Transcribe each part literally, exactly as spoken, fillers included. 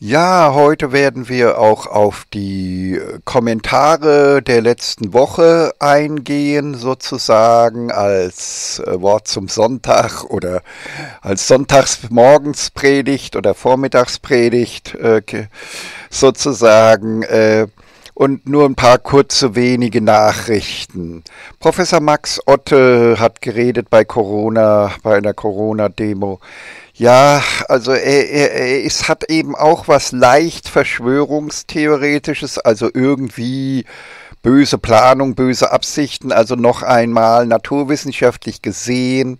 Ja, heute werden wir auch auf die Kommentare der letzten Woche eingehen, sozusagen als Wort zum Sonntag oder als Sonntagsmorgenspredigt oder Vormittagspredigt sozusagen und nur ein paar kurze wenige Nachrichten. Professor Max Otte hat geredet bei Corona, bei einer Corona-Demo. Ja, also er, er, er, es hat eben auch was leicht Verschwörungstheoretisches, also irgendwie böse Planung, böse Absichten, also noch einmal naturwissenschaftlich gesehen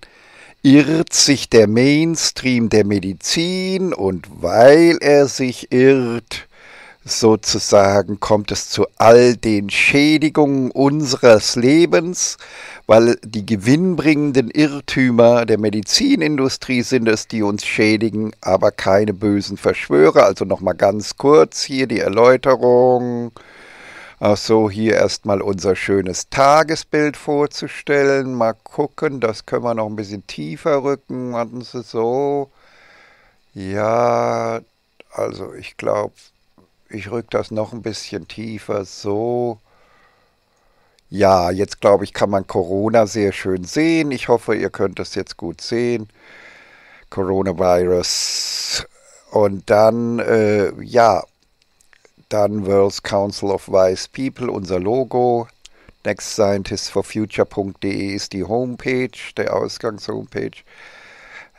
irrt sich der Mainstream der Medizin und weil er sich irrt, sozusagen kommt es zu all den Schädigungen unseres Lebens, weil die gewinnbringenden Irrtümer der Medizinindustrie sind es, die uns schädigen, aber keine bösen Verschwörer. Also nochmal ganz kurz hier die Erläuterung. Ach so, hier erstmal unser schönes Tagesbild vorzustellen. Mal gucken, das können wir noch ein bisschen tiefer rücken. Warten Sie so. Ja, also ich glaube... Ich rück das noch ein bisschen tiefer, so. Ja, jetzt glaube ich, kann man Corona sehr schön sehen. Ich hoffe, ihr könnt es jetzt gut sehen. Coronavirus. Und dann, äh, ja, dann World's Council of Wise People, unser Logo. Next Scientists for Future punkt de ist die Homepage, der Ausgangshomepage.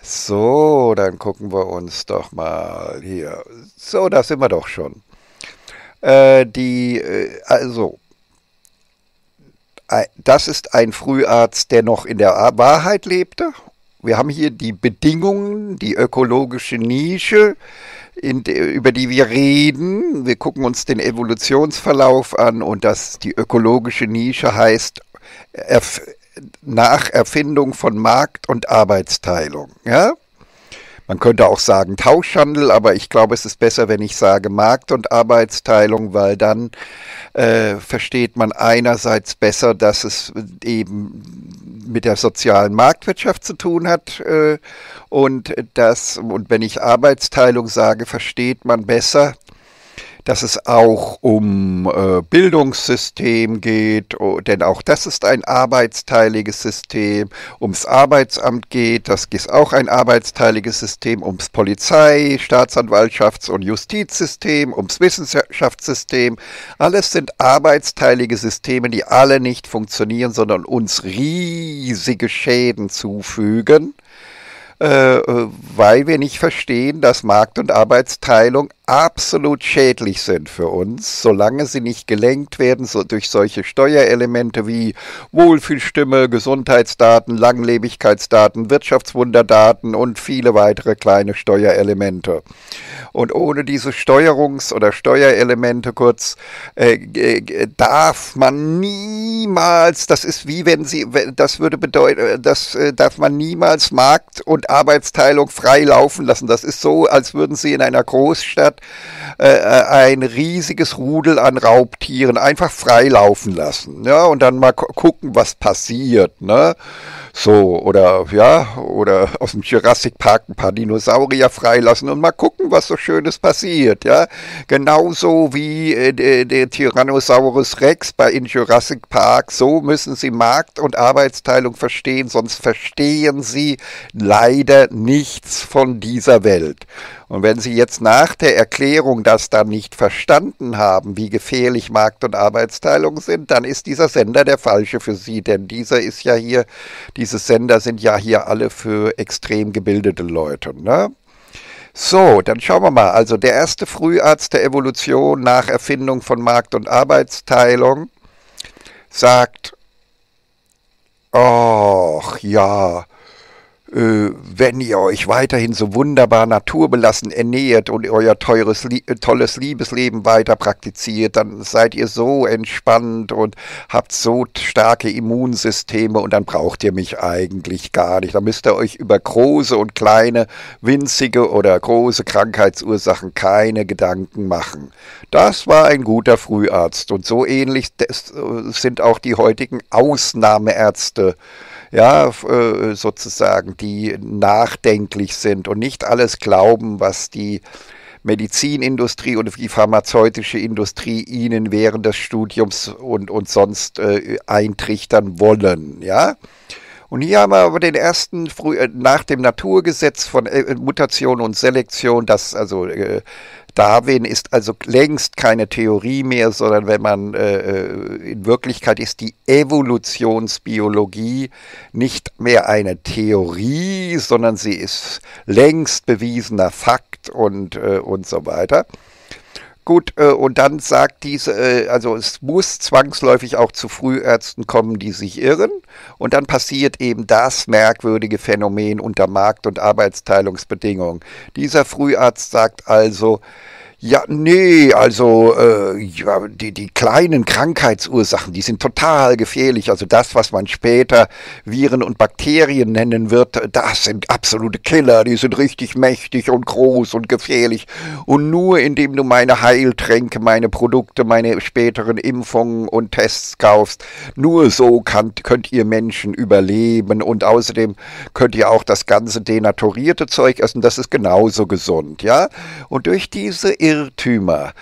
So, dann gucken wir uns doch mal hier. So, da sind wir doch schon. Die, also, das ist ein Früharzt, der noch in der Wahrheit lebte. Wir haben hier die Bedingungen, die ökologische Nische, in der, über die wir reden. Wir gucken uns den Evolutionsverlauf an und das, die ökologische Nische heißt Erf nach Erfindung von Markt- und Arbeitsteilung. Ja? Man könnte auch sagen Tauschhandel, aber ich glaube, es ist besser, wenn ich sage Markt- und Arbeitsteilung, weil dann äh, versteht man einerseits besser, dass es eben mit der sozialen Marktwirtschaft zu tun hat äh, und das, und wenn ich Arbeitsteilung sage, versteht man besser, dass es auch um äh, Bildungssystem geht, denn auch das ist ein arbeitsteiliges System, ums Arbeitsamt geht, das ist auch ein arbeitsteiliges System, ums Polizei-, Staatsanwaltschafts- und Justizsystem, ums Wissenschaftssystem. Alles sind arbeitsteilige Systeme, die alle nicht funktionieren, sondern uns riesige Schäden zufügen, weil wir nicht verstehen, dass Markt- und Arbeitsteilung absolut schädlich sind für uns, solange sie nicht gelenkt werden so durch solche Steuerelemente wie Wohlfühlstimme, Gesundheitsdaten, Langlebigkeitsdaten, Wirtschaftswunderdaten und viele weitere kleine Steuerelemente. Und ohne diese Steuerungs- oder Steuerelemente kurz, äh, äh, darf man niemals, das ist wie wenn sie, das würde bedeuten, das äh, darf man niemals Markt- und Arbeitsteilung frei laufen lassen. Das ist so, als würden sie in einer Großstadt äh, ein riesiges Rudel an Raubtieren einfach frei laufen lassen. Ja, und dann mal gucken, was passiert. Ne? So, oder ja, oder aus dem Jurassic Park ein paar Dinosaurier freilassen und mal gucken, was so Schönes passiert. Ja? Genauso wie äh, der, der Tyrannosaurus Rex bei in Jurassic Park. So müssen sie Markt- und Arbeitsteilung verstehen, sonst verstehen sie leider nichts von dieser Welt. Und wenn Sie jetzt nach der Erklärung das dann nicht verstanden haben, wie gefährlich Markt- und Arbeitsteilung sind, dann ist dieser Sender der falsche für Sie, denn dieser ist ja hier, diese Sender sind ja hier alle für extrem gebildete Leute, ne? So, dann schauen wir mal. Also der erste Früharzt der Evolution nach Erfindung von Markt- und Arbeitsteilung sagt, ach ja, wenn ihr euch weiterhin so wunderbar naturbelassen ernährt und euer teures, tolles Liebesleben weiter praktiziert, dann seid ihr so entspannt und habt so starke Immunsysteme und dann braucht ihr mich eigentlich gar nicht. Dann müsst ihr euch über große und kleine, winzige oder große Krankheitsursachen keine Gedanken machen. Das war ein guter Früharzt und so ähnlich sind auch die heutigen Ausnahmeärzte, ja, sozusagen, die nachdenklich sind und nicht alles glauben, was die Medizinindustrie und die pharmazeutische Industrie ihnen während des Studiums und, und sonst äh, eintrichtern wollen, ja. Und hier haben wir aber den ersten, nach dem Naturgesetz von Mutation und Selektion, das also äh, Darwin ist also längst keine Theorie mehr, sondern wenn man äh, in Wirklichkeit ist die Evolutionsbiologie nicht mehr eine Theorie, sondern sie ist längst bewiesener Fakt und, äh, und so weiter. Gut, äh, und dann sagt diese, äh, also es muss zwangsläufig auch zu Frühärzten kommen, die sich irren. Und dann passiert eben das merkwürdige Phänomen unter Markt- und Arbeitsteilungsbedingungen. Dieser Früharzt sagt also, ja, nee, also äh, ja, die, die kleinen Krankheitsursachen, die sind total gefährlich. Also das, was man später Viren und Bakterien nennen wird, das sind absolute Killer. Die sind richtig mächtig und groß und gefährlich. Und nur indem du meine Heiltränke, meine Produkte, meine späteren Impfungen und Tests kaufst, nur so kann, könnt ihr Menschen überleben. Und außerdem könnt ihr auch das ganze denaturierte Zeug essen. Das ist genauso gesund, ja. Und durch diese Irrtümer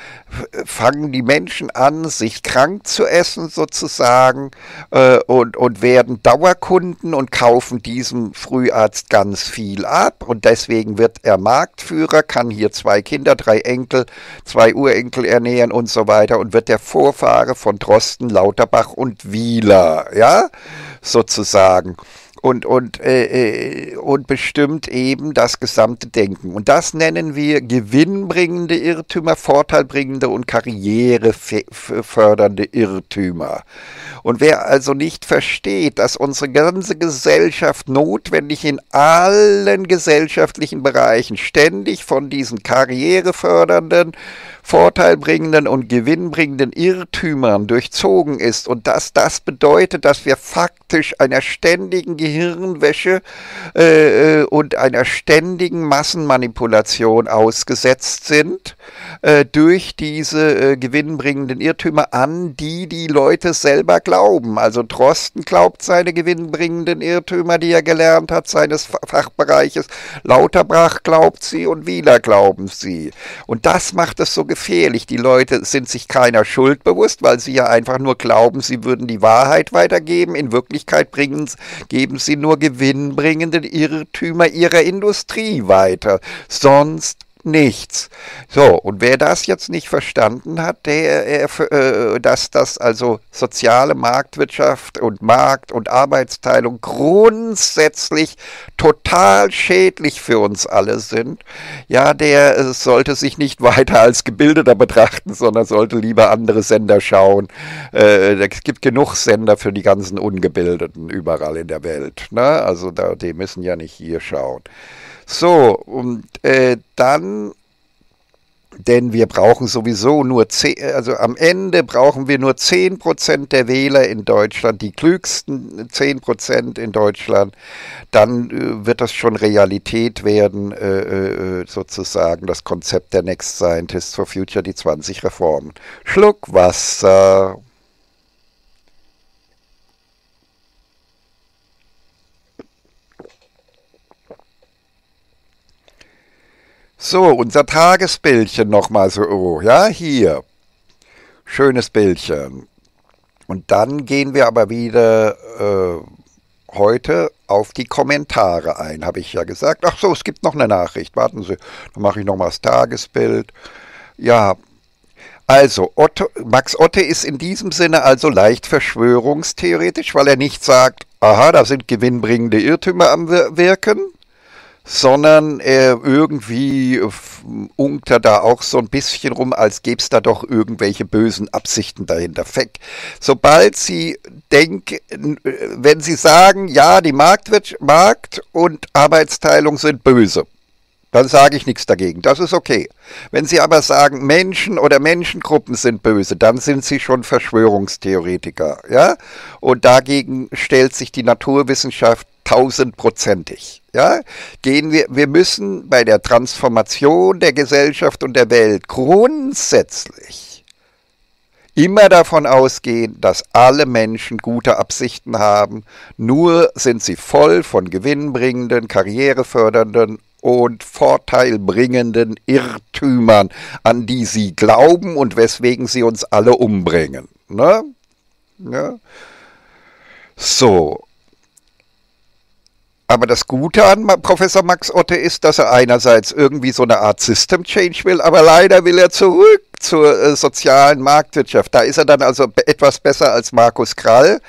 fangen die Menschen an, sich krank zu essen sozusagen äh, und, und werden Dauerkunden und kaufen diesem Früharzt ganz viel ab und deswegen wird er Marktführer, kann hier zwei Kinder, drei Enkel, zwei Urenkel ernähren und so weiter und wird der Vorfahre von Drosten, Lauterbach und Wieler, ja, sozusagen. Und, und, äh, und bestimmt eben das gesamte Denken. Und das nennen wir gewinnbringende Irrtümer, vorteilbringende und karrierefördernde Irrtümer. Und wer also nicht versteht, dass unsere ganze Gesellschaft notwendig in allen gesellschaftlichen Bereichen ständig von diesen karrierefördernden, vorteilbringenden und gewinnbringenden Irrtümern durchzogen ist und dass das bedeutet, dass wir faktisch einer ständigen Gehirnwäsche äh, und einer ständigen Massenmanipulation ausgesetzt sind, äh, durch diese äh, gewinnbringenden Irrtümer, an die die Leute selber glauben. Also Drosten glaubt seine gewinnbringenden Irrtümer, die er gelernt hat, seines Fachbereiches, Lauterbach glaubt sie und Wieler glauben sie. Und das macht es so gefährlich. Gefährlich. Die Leute sind sich keiner Schuld bewusst, weil sie ja einfach nur glauben, sie würden die Wahrheit weitergeben. In Wirklichkeit bringen, geben sie nur gewinnbringenden Irrtümer ihrer Industrie weiter. Sonst nichts. So, und wer das jetzt nicht verstanden hat, der, äh, dass das also soziale Marktwirtschaft und Markt- und Arbeitsteilung grundsätzlich total schädlich für uns alle sind, ja, der äh, sollte sich nicht weiter als Gebildeter betrachten, sondern sollte lieber andere Sender schauen. Äh, es gibt genug Sender für die ganzen Ungebildeten überall in der Welt, ne? Also da, die müssen ja nicht hier schauen. So, und äh, dann, denn wir brauchen sowieso nur, zehn, also am Ende brauchen wir nur zehn Prozent der Wähler in Deutschland, die klügsten zehn Prozent in Deutschland, dann äh, wird das schon Realität werden, äh, äh, sozusagen das Konzept der NextScientists for Future, die zwanzig Reformen. Schluck Wasser. So, unser Tagesbildchen nochmal so, oh, ja, hier, schönes Bildchen. Und dann gehen wir aber wieder äh, heute auf die Kommentare ein, habe ich ja gesagt. Ach so, es gibt noch eine Nachricht, warten Sie, dann mache ich nochmal das Tagesbild. Ja, also, Otto, Max Otte ist in diesem Sinne also leicht verschwörungstheoretisch, weil er nicht sagt, aha, da sind gewinnbringende Irrtümer am Wirken, sondern äh, irgendwie unkt er da auch so ein bisschen rum, als gäbe es da doch irgendwelche bösen Absichten dahinter. Fact. Sobald Sie denken, wenn Sie sagen, ja, die Marktwirtschaft, Markt und Arbeitsteilung sind böse, dann sage ich nichts dagegen, das ist okay. Wenn Sie aber sagen, Menschen oder Menschengruppen sind böse, dann sind Sie schon Verschwörungstheoretiker, ja? Und dagegen stellt sich die Naturwissenschaft tausendprozentig. Ja, gehen wir, wir müssen bei der Transformation der Gesellschaft und der Welt grundsätzlich immer davon ausgehen, dass alle Menschen gute Absichten haben, nur sind sie voll von gewinnbringenden, karrierefördernden und vorteilbringenden Irrtümern, an die sie glauben und weswegen sie uns alle umbringen. Ne? Ja. So. Aber das Gute an Professor Max Otte ist, dass er einerseits irgendwie so eine Art System Change will, aber leider will er zurück zur äh, sozialen Marktwirtschaft. Da ist er dann also etwas besser als Markus Krall,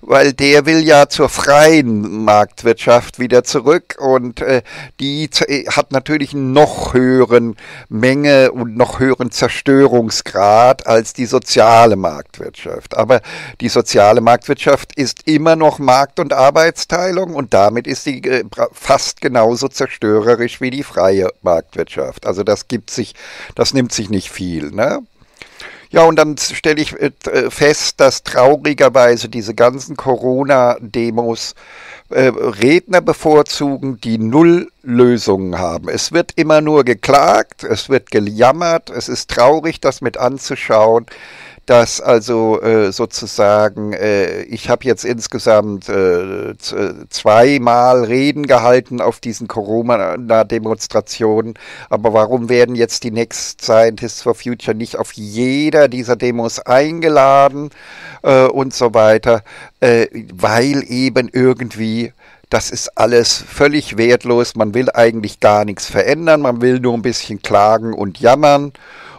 weil der will ja zur freien Marktwirtschaft wieder zurück und äh, die hat natürlich einen noch höheren Menge und noch höheren Zerstörungsgrad als die soziale Marktwirtschaft. Aber die soziale Marktwirtschaft ist immer noch Markt- und Arbeitsteilung und damit ist sie äh, fast genauso zerstörerisch wie die freie Marktwirtschaft. Also das gibt sich, das nimmt sich nicht viel, ne? Ja, und dann stelle ich fest, dass traurigerweise diese ganzen Corona-Demos äh, Redner bevorzugen, die null Lösungen haben. Es wird immer nur geklagt, es wird gejammert, es ist traurig, das mit anzuschauen, dass also äh, sozusagen, äh, ich habe jetzt insgesamt äh, zweimal Reden gehalten auf diesen Corona-Demonstrationen, aber warum werden jetzt die NextScientists for Future nicht auf jeder dieser Demos eingeladen äh, und so weiter, äh, weil eben irgendwie, das ist alles völlig wertlos, man will eigentlich gar nichts verändern, man will nur ein bisschen klagen und jammern.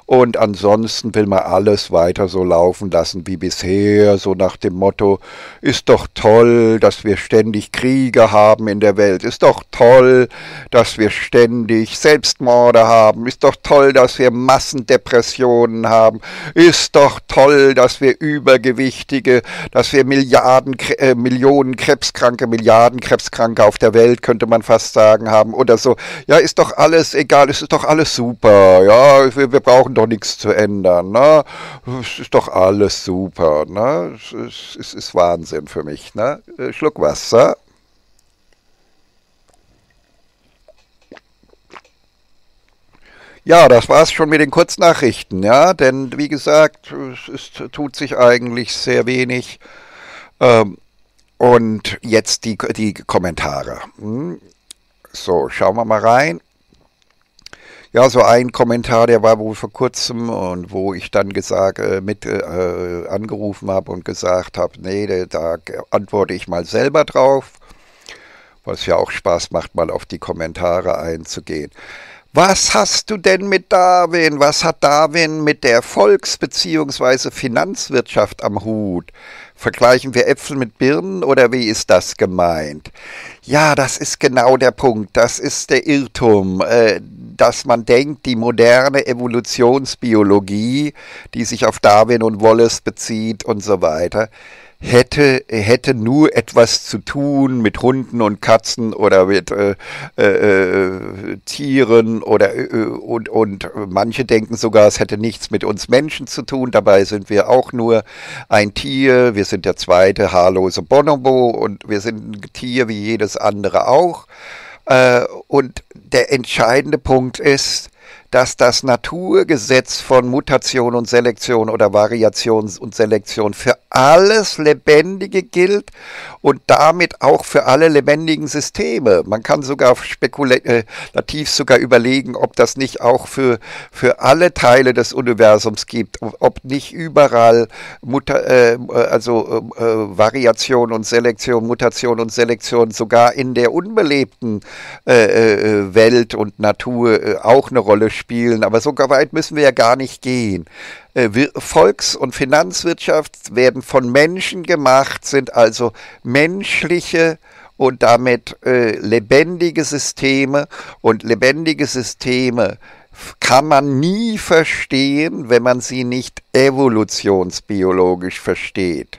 Und ansonsten will man alles weiter so laufen lassen wie bisher, so nach dem Motto, ist doch toll, dass wir ständig Kriege haben in der Welt, ist doch toll, dass wir ständig Selbstmorde haben, ist doch toll, dass wir Massendepressionen haben, ist doch toll, dass wir Übergewichtige, dass wir Milliarden, äh, Millionen Krebskranke, Milliarden Krebskranke auf der Welt, könnte man fast sagen, haben oder so. Ja, ist doch alles egal, es ist doch alles super, ja, wir, wir brauchen doch nichts zu ändern, ne? Es ist doch alles super, ne? Es ist, ist Wahnsinn für mich, ne? Schluck Wasser. Ja, das war's schon mit den Kurznachrichten, ja, denn wie gesagt, es ist, tut sich eigentlich sehr wenig. Ähm, und jetzt die, die Kommentare. Hm. So, schauen wir mal rein. Ja, so ein Kommentar, der war wohl vor kurzem und wo ich dann gesagt, äh, mit äh, angerufen habe und gesagt habe, nee, da antworte ich mal selber drauf, was ja auch Spaß macht, mal auf die Kommentare einzugehen. Was hast du denn mit Darwin? Was hat Darwin mit der Volks- bzw. Finanzwirtschaft am Hut? Vergleichen wir Äpfel mit Birnen oder wie ist das gemeint? Ja, das ist genau der Punkt. Das ist der Irrtum, äh, dass man denkt, die moderne Evolutionsbiologie, die sich auf Darwin und Wallace bezieht und so weiter, hätte, hätte nur etwas zu tun mit Hunden und Katzen oder mit äh, äh, Tieren oder äh, und, und manche denken sogar, es hätte nichts mit uns Menschen zu tun. Dabei sind wir auch nur ein Tier. Wir sind der zweite haarlose Bonobo und wir sind ein Tier wie jedes andere auch. Äh, und der entscheidende Punkt ist, dass das Naturgesetz von Mutation und Selektion oder Variation und Selektion für alles Lebendige gilt und damit auch für alle lebendigen Systeme. Man kann sogar spekulativ sogar überlegen, ob das nicht auch für, für alle Teile des Universums gibt, ob nicht überall Muta, äh, also, äh, Variation und Selektion, Mutation und Selektion sogar in der unbelebten äh, Welt und Natur äh, auch eine Rolle spielt. Spielen, aber so weit müssen wir ja gar nicht gehen. Volks- und Finanzwirtschaft werden von Menschen gemacht, sind also menschliche und damit äh, lebendige Systeme und lebendige Systeme kann man nie verstehen, wenn man sie nicht evolutionsbiologisch versteht.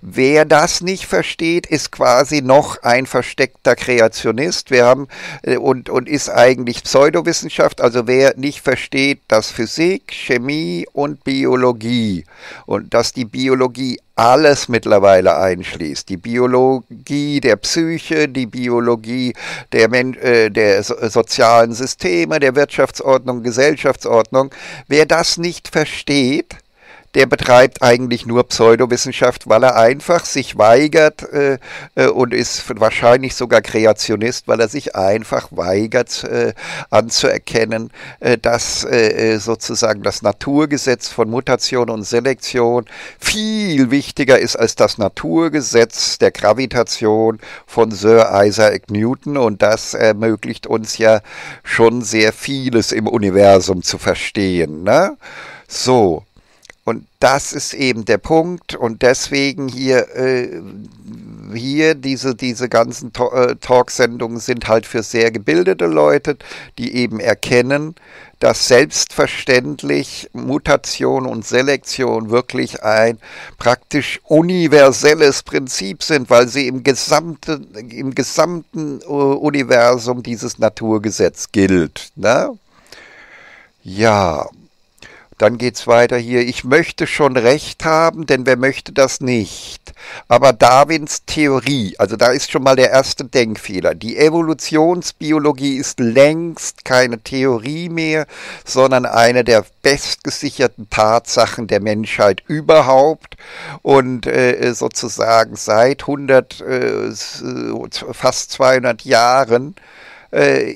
Wer das nicht versteht, ist quasi noch ein versteckter Kreationist. Wir haben und, und ist eigentlich Pseudowissenschaft, also wer nicht versteht, dass Physik, Chemie und Biologie und dass die Biologie alles mittlerweile einschließt. Die Biologie der Psyche, die Biologie der, Men äh, der so sozialen Systeme, der Wirtschaftsordnung, Gesellschaftsordnung. Wer das nicht versteht, der betreibt eigentlich nur Pseudowissenschaft, weil er einfach sich weigert äh, und ist wahrscheinlich sogar Kreationist, weil er sich einfach weigert äh, anzuerkennen, äh, dass äh, sozusagen das Naturgesetz von Mutation und Selektion viel wichtiger ist als das Naturgesetz der Gravitation von Sir Isaac Newton, und das ermöglicht uns ja schon sehr vieles im Universum zu verstehen, ne? So, und das ist eben der Punkt, und deswegen hier, äh, hier diese, diese ganzen Talksendungen sind halt für sehr gebildete Leute, die eben erkennen, dass selbstverständlich Mutation und Selektion wirklich ein praktisch universelles Prinzip sind, weil sie im gesamten, im gesamten Universum dieses Naturgesetz gilt, ne? Ja. Dann geht's weiter hier. Ich möchte schon recht haben, denn wer möchte das nicht? Aber Darwins Theorie, also da ist schon mal der erste Denkfehler. Die Evolutionsbiologie ist längst keine Theorie mehr, sondern eine der bestgesicherten Tatsachen der Menschheit überhaupt. Und äh, sozusagen seit hundert, äh, fast zweihundert Jahren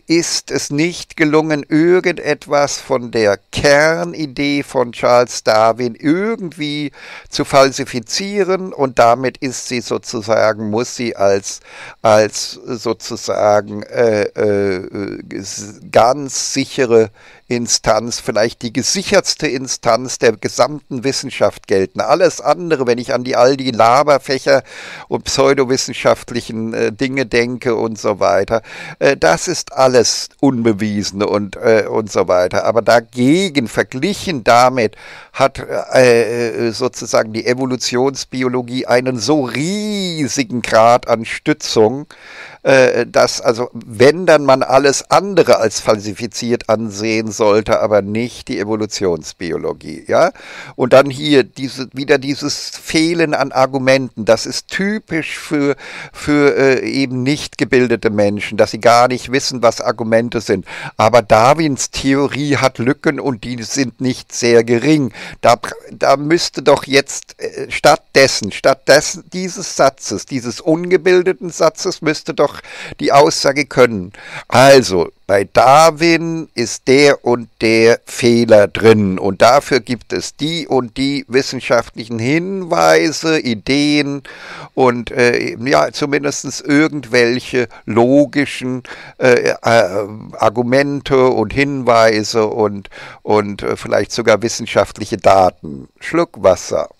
ist es nicht gelungen, irgendetwas von der Kernidee von Charles Darwin irgendwie zu falsifizieren, und damit ist sie sozusagen, muss sie als, als sozusagen äh, äh, ganz sichere Instanz, vielleicht die gesichertste Instanz der gesamten Wissenschaft gelten. Alles andere, wenn ich an die all die Laberfächer und pseudowissenschaftlichen äh, Dinge denke und so weiter, äh, das ist alles Unbewiesene und, äh, und so weiter. Aber dagegen, verglichen damit, hat äh, sozusagen die Evolutionsbiologie einen so riesigen Grad an Stützung, äh, dass also, wenn dann man alles andere als falsifiziert ansehen soll, sollte aber nicht die Evolutionsbiologie, ja. Und dann hier diese, wieder dieses Fehlen an Argumenten, das ist typisch für, für äh, eben nicht gebildete Menschen, dass sie gar nicht wissen, was Argumente sind. Aber Darwins Theorie hat Lücken, und die sind nicht sehr gering. Da, da müsste doch jetzt äh, stattdessen, stattdessen dieses Satzes, dieses ungebildeten Satzes, müsste doch die Aussage können. Also, bei Darwin ist der und der Fehler drin, und dafür gibt es die und die wissenschaftlichen Hinweise, Ideen und äh, ja, zumindest irgendwelche logischen äh, äh, Argumente und Hinweise und, und äh, vielleicht sogar wissenschaftliche Daten. Schluck Wasser.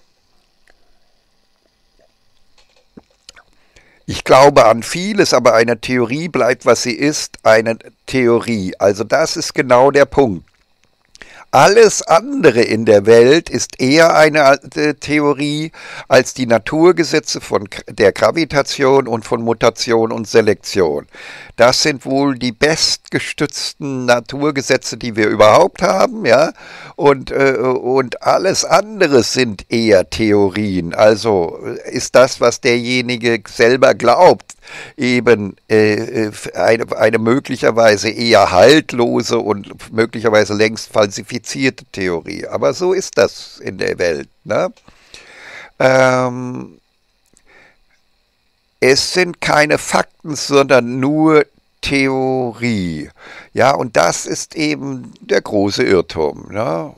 Ich glaube an vieles, aber eine Theorie bleibt, was sie ist, eine Theorie. Also das ist genau der Punkt. Alles andere in der Welt ist eher eine Theorie als die Naturgesetze von der Gravitation und von Mutation und Selektion. Das sind wohl die bestgestützten Naturgesetze, die wir überhaupt haben, ja. Und, äh, und alles andere sind eher Theorien. Also ist das, was derjenige selber glaubt, eben äh, eine, eine möglicherweise eher haltlose und möglicherweise längst falsifizierte Theorie. Aber so ist das in der Welt, ne? Ähm, es sind keine Fakten, sondern nur Theorie. Ja, und das ist eben der große Irrtum, ne?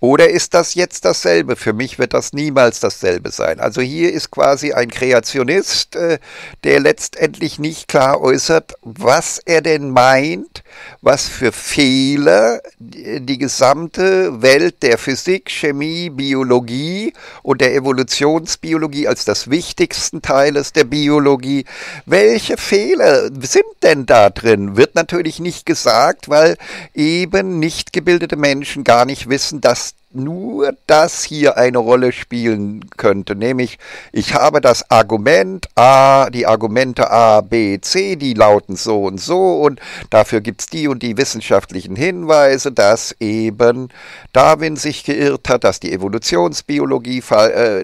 Oder ist das jetzt dasselbe? Für mich wird das niemals dasselbe sein. Also hier ist quasi ein Kreationist, äh, der letztendlich nicht klar äußert, was er denn meint, was für Fehler die, die gesamte Welt der Physik, Chemie, Biologie und der Evolutionsbiologie als das wichtigsten Teiles der Biologie, welche Fehler sind denn da drin? Wird natürlich nicht gesagt, weil eben nicht gebildete Menschen gar nicht wissen, dass nur das hier eine Rolle spielen könnte, nämlich ich habe das Argument A, die Argumente A, B, C, die lauten so und so, und dafür gibt es die und die wissenschaftlichen Hinweise, dass eben Darwin sich geirrt hat, dass die Evolutionsbiologie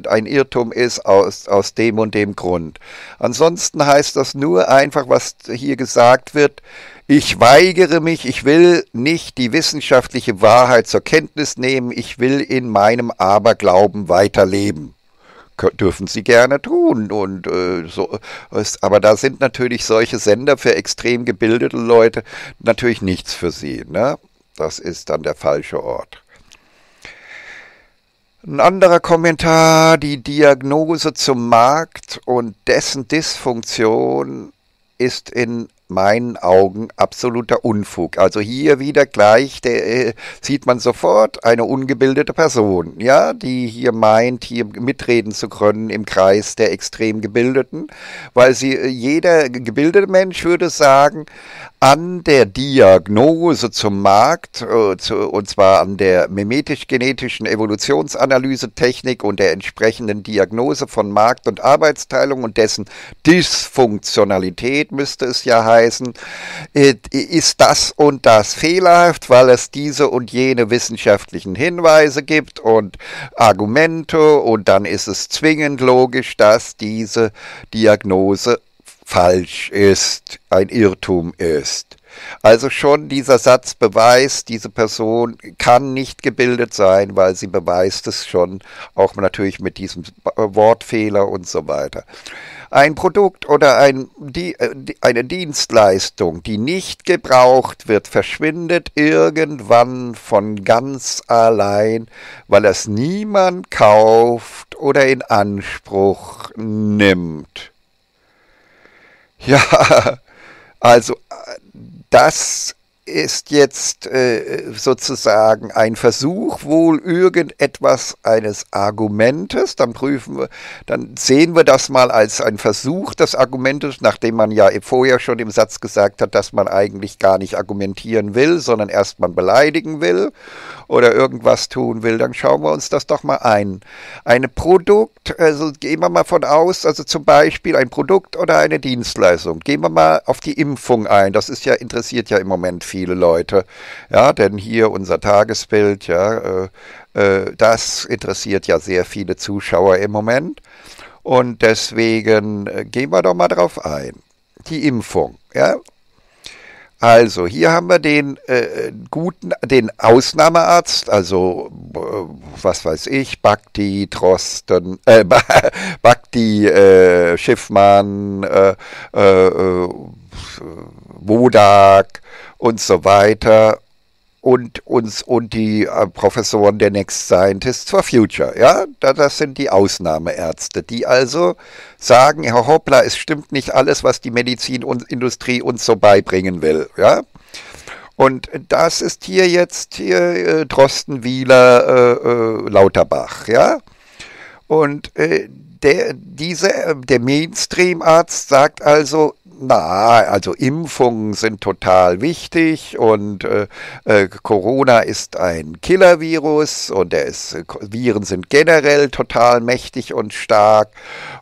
ein Irrtum ist aus, aus dem und dem Grund. Ansonsten heißt das nur einfach, was hier gesagt wird, Ich weigere mich, ich will nicht die wissenschaftliche Wahrheit zur Kenntnis nehmen, ich will in meinem Aberglauben weiterleben. Dürfen sie gerne tun. Und äh, so. Aber da sind natürlich solche Sender für extrem gebildete Leute natürlich nichts für sie. Ne? Das ist dann der falsche Ort. Ein anderer Kommentar, die Diagnose zum Markt und dessen Dysfunktion ist in meinen Augen absoluter Unfug. Also hier wieder gleich, der, äh, sieht man sofort eine ungebildete Person, ja, die hier meint, hier mitreden zu können im Kreis der extrem Gebildeten, weil sie, äh, jeder gebildete Mensch würde sagen, an der Diagnose zum Markt, äh, zu, und zwar an der mimetisch-genetischen Evolutionsanalysetechnik und der entsprechenden Diagnose von Markt- und Arbeitsteilung und dessen Dysfunktionalität müsste es ja heißen, ist das und das fehlerhaft, weil es diese und jene wissenschaftlichen Hinweise gibt und Argumente, und dann ist es zwingend logisch, dass diese Diagnose falsch ist, ein Irrtum ist. Also schon dieser Satz beweist, diese Person kann nicht gebildet sein, weil sie beweist es schon, auch natürlich mit diesem Wortfehler und so weiter. Ein Produkt oder ein, die, eine Dienstleistung, die nicht gebraucht wird, verschwindet irgendwann von ganz allein, weil es niemand kauft oder in Anspruch nimmt. Ja, also das ist jetzt äh, sozusagen ein Versuch, wohl irgendetwas eines Argumentes, dann prüfen wir, dann sehen wir das mal als einen Versuch des Argumentes, nachdem man ja vorher schon im Satz gesagt hat, dass man eigentlich gar nicht argumentieren will, sondern erstmal beleidigen will oder irgendwas tun will, dann schauen wir uns das doch mal ein. Ein Produkt, also gehen wir mal von aus, also zum Beispiel ein Produkt oder eine Dienstleistung, gehen wir mal auf die Impfung ein, das ist ja, interessiert ja im Moment viel. Viele Leute, ja, denn hier unser Tagesbild, ja, äh, das interessiert ja sehr viele Zuschauer im Moment, und deswegen gehen wir doch mal drauf ein. Die Impfung, ja. Also hier haben wir den äh, guten, den Ausnahmearzt, also äh, was weiß ich, Bakti, Drosten, äh, Bakti, äh, Schiffmann, äh, äh, Wodarg und so weiter, und uns und die äh, Professoren der NextScientists for Future, ja, das sind die Ausnahmeärzte, die also sagen, Herr Hoppla, es stimmt nicht alles, was die Medizinindustrie uns so beibringen will, ja. Und das ist hier jetzt hier äh, Drosten, Wieler, äh, äh, Lauterbach, ja. Und äh, der diese der Mainstream-Arzt sagt also, na, also Impfungen sind total wichtig, und äh, äh, Corona ist ein Killer-Virus, und der ist, äh, Viren sind generell total mächtig und stark,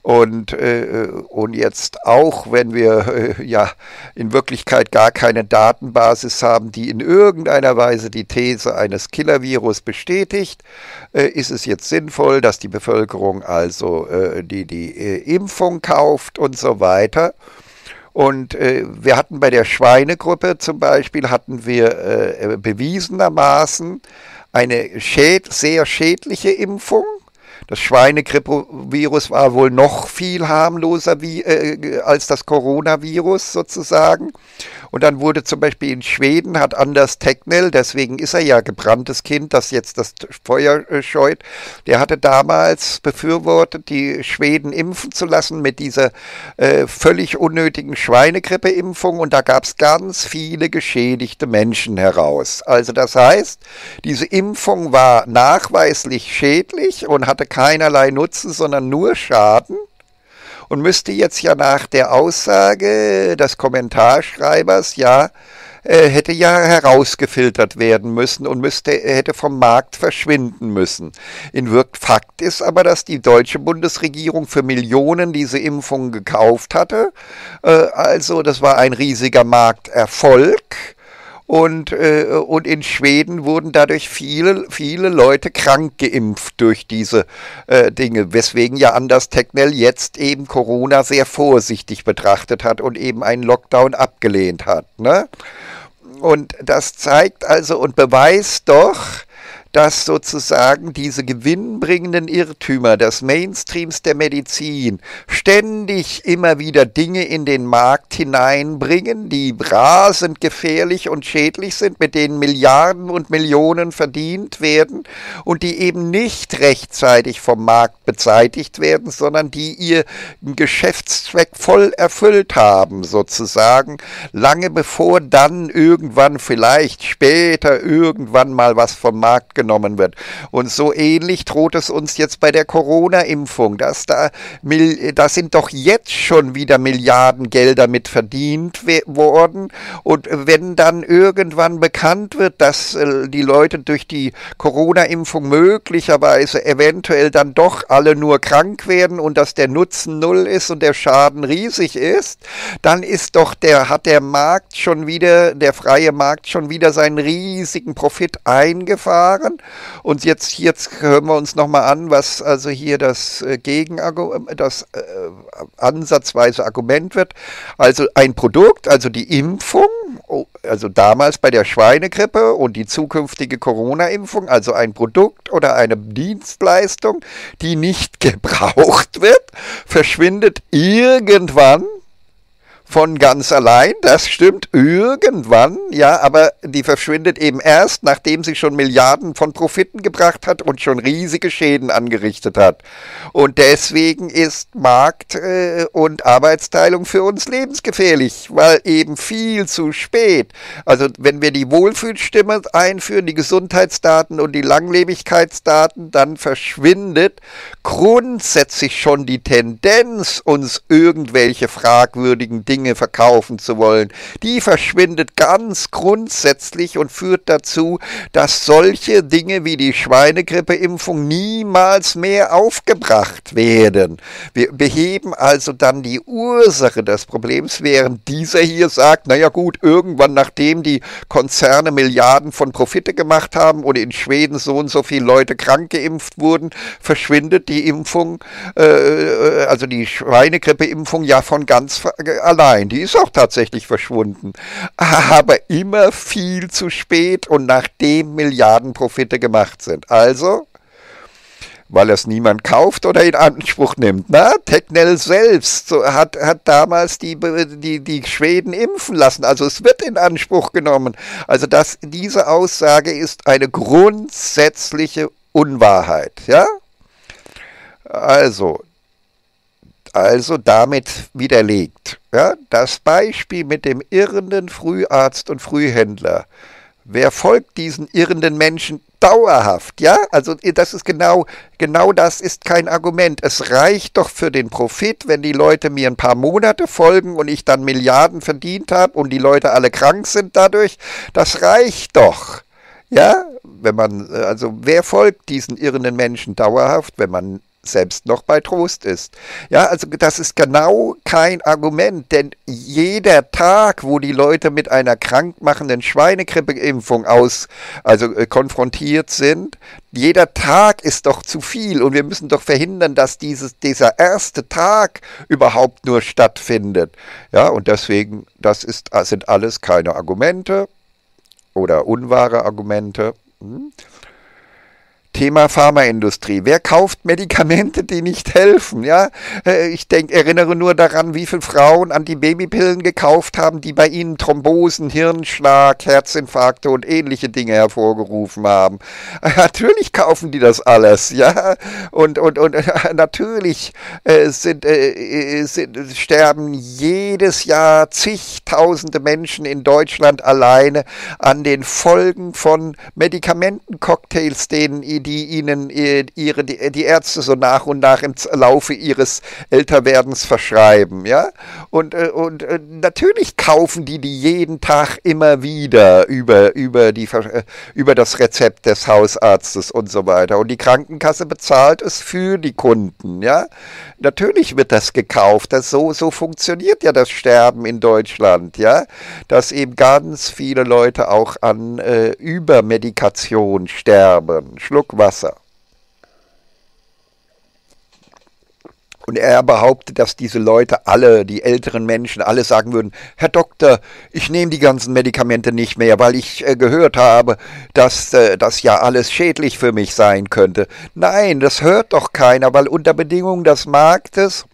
und, äh, und jetzt auch, wenn wir äh, ja in Wirklichkeit gar keine Datenbasis haben, die in irgendeiner Weise die These eines Killer-Virus bestätigt, äh, ist es jetzt sinnvoll, dass die Bevölkerung also äh, die, die äh, Impfung kauft und so weiter. Und äh, wir hatten bei der Schweinegruppe zum Beispiel, hatten wir äh, bewiesenermaßen eine schäd sehr schädliche Impfung. Das Schweinegrippevirus war wohl noch viel harmloser wie, äh, als das Coronavirus sozusagen. Und dann wurde zum Beispiel in Schweden, hat Anders Tegnell, deswegen ist er ja gebranntes Kind, das jetzt das Feuer äh, scheut, der hatte damals befürwortet, die Schweden impfen zu lassen mit dieser äh, völlig unnötigen Schweinegrippeimpfung. Und da gab es ganz viele geschädigte Menschen heraus. Also das heißt, diese Impfung war nachweislich schädlich und hatte keinerlei Nutzen, sondern nur Schaden, und müsste jetzt ja nach der Aussage des Kommentarschreibers ja äh, hätte ja herausgefiltert werden müssen und müsste hätte vom Markt verschwinden müssen. In Wirkt Fakt ist aber, dass die deutsche Bundesregierung für Millionen diese Impfung gekauft hatte. Äh, also das war ein riesiger Markterfolg. Und, äh, und in Schweden wurden dadurch viele, viele Leute krank geimpft durch diese äh, Dinge, weswegen ja Anders Tegnell jetzt eben Corona sehr vorsichtig betrachtet hat und eben einen Lockdown abgelehnt hat, ne? Und das zeigt also und beweist doch, dass sozusagen diese gewinnbringenden Irrtümer des Mainstreams der Medizin ständig immer wieder Dinge in den Markt hineinbringen, die rasend gefährlich und schädlich sind, mit denen Milliarden und Millionen verdient werden und die eben nicht rechtzeitig vom Markt beseitigt werden, sondern die ihren Geschäftszweck voll erfüllt haben, sozusagen, lange bevor dann irgendwann, vielleicht später irgendwann mal was vom Markt genommen wird. Und so ähnlich droht es uns jetzt bei der Corona-Impfung, dass da, da sind doch jetzt schon wieder Milliardengelder mit verdient worden, und wenn dann irgendwann bekannt wird, dass die Leute durch die Corona-Impfung möglicherweise eventuell dann doch alle nur krank werden und dass der Nutzen null ist und der Schaden riesig ist, dann ist doch der, hat der Markt schon wieder, der freie Markt schon wieder seinen riesigen Profit eingefahren. Und jetzt, jetzt hören wir uns nochmal an, was also hier das, äh, Gegenargument, das äh, ansatzweise Argument wird. Also ein Produkt, also die Impfung, also damals bei der Schweinegrippe und die zukünftige Corona-Impfung, also ein Produkt oder eine Dienstleistung, die nicht gebraucht wird, verschwindet irgendwann von ganz allein, das stimmt, irgendwann, ja, aber die verschwindet eben erst, nachdem sie schon Milliarden von Profiten gebracht hat und schon riesige Schäden angerichtet hat. Und deswegen ist Markt äh, und Arbeitsteilung für uns lebensgefährlich, weil eben viel zu spät. Also wenn wir die Wohlfühlstimme einführen, die Gesundheitsdaten und die Langlebigkeitsdaten, dann verschwindet grundsätzlich schon die Tendenz, uns irgendwelche fragwürdigen Dinge verkaufen zu wollen. Die verschwindet ganz grundsätzlich und führt dazu, dass solche Dinge wie die Schweinegrippeimpfung niemals mehr aufgebracht werden. Wir beheben also dann die Ursache des Problems, während dieser hier sagt, naja gut, irgendwann nachdem die Konzerne Milliarden von Profite gemacht haben und in Schweden so und so viele Leute krank geimpft wurden, verschwindet die Impfung, äh, also die Schweinegrippeimpfung ja von ganz allein. Nein, die ist auch tatsächlich verschwunden, aber immer viel zu spät und nachdem Milliarden Profite gemacht sind. Also, weil es niemand kauft oder in Anspruch nimmt. Na, Tegnell selbst hat, hat damals die, die, die Schweden impfen lassen. Also es wird in Anspruch genommen. Also das, diese Aussage ist eine grundsätzliche Unwahrheit. Ja? Also, also damit widerlegt. Ja, das Beispiel mit dem irrenden Früharzt und Frühhändler. Wer folgt diesen irrenden Menschen dauerhaft? Ja, also das ist genau, genau das ist kein Argument. Es reicht doch für den Profit, wenn die Leute mir ein paar Monate folgen und ich dann Milliarden verdient habe und die Leute alle krank sind dadurch. Das reicht doch. Ja, wenn man, also wer folgt diesen irrenden Menschen dauerhaft, wenn man selbst noch bei Trost ist. Ja, also das ist genau kein Argument, denn jeder Tag, wo die Leute mit einer krankmachenden Schweinegrippeimpfung aus, also äh, konfrontiert sind, jeder Tag ist doch zu viel und wir müssen doch verhindern, dass dieses, dieser erste Tag überhaupt nur stattfindet. Ja, und deswegen, das ist, sind alles keine Argumente oder unwahre Argumente. Hm? Thema Pharmaindustrie. Wer kauft Medikamente, die nicht helfen? Ja, ich denke, erinnere nur daran, wie viele Frauen Antibabypillen gekauft haben, die bei ihnen Thrombosen, Hirnschlag, Herzinfarkte und ähnliche Dinge hervorgerufen haben. Natürlich kaufen die das alles, ja. Und, und, und natürlich sind, sind, sterben jedes Jahr zigtausende Menschen in Deutschland alleine an den Folgen von Medikamentencocktails, denen die die ihnen ihre, die Ärzte so nach und nach im Laufe ihres Älterwerdens verschreiben. Ja? Und, und natürlich kaufen die die jeden Tag immer wieder über, über, die, über das Rezept des Hausarztes und so weiter. Und die Krankenkasse bezahlt es für die Kunden. Ja? Natürlich wird das gekauft. Das so, so funktioniert ja das Sterben in Deutschland. Ja? Dass eben ganz viele Leute auch an äh, Übermedikation sterben. Schluck Wasser. Und er behauptet, dass diese Leute alle, die älteren Menschen, alle sagen würden, Herr Doktor, ich nehme die ganzen Medikamente nicht mehr, weil ich äh, gehört habe, dass äh, das ja alles schädlich für mich sein könnte. Nein, das hört doch keiner, weil unter Bedingungen des Marktes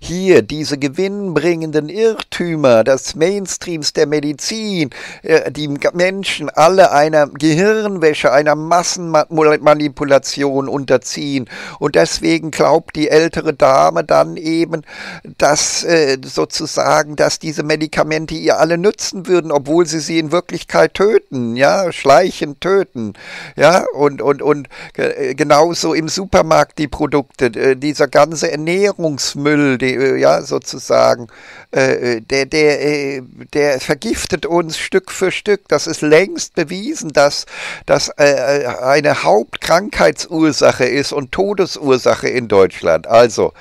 hier diese gewinnbringenden Irrtümer des Mainstreams der Medizin, die Menschen alle einer Gehirnwäsche, einer Massenmanipulation unterziehen. Und deswegen glaubt die ältere Dame dann eben, dass sozusagen, dass diese Medikamente ihr alle nützen würden, obwohl sie sie in Wirklichkeit töten, ja, schleichend töten, ja, und, und, und genauso im Supermarkt die Produkte, dieser ganze Ernährungsmüll, den ja, sozusagen, äh, der, der, äh, der vergiftet uns Stück für Stück. Das ist längst bewiesen, dass das äh, eine Hauptkrankheitsursache ist und Todesursache in Deutschland. Also,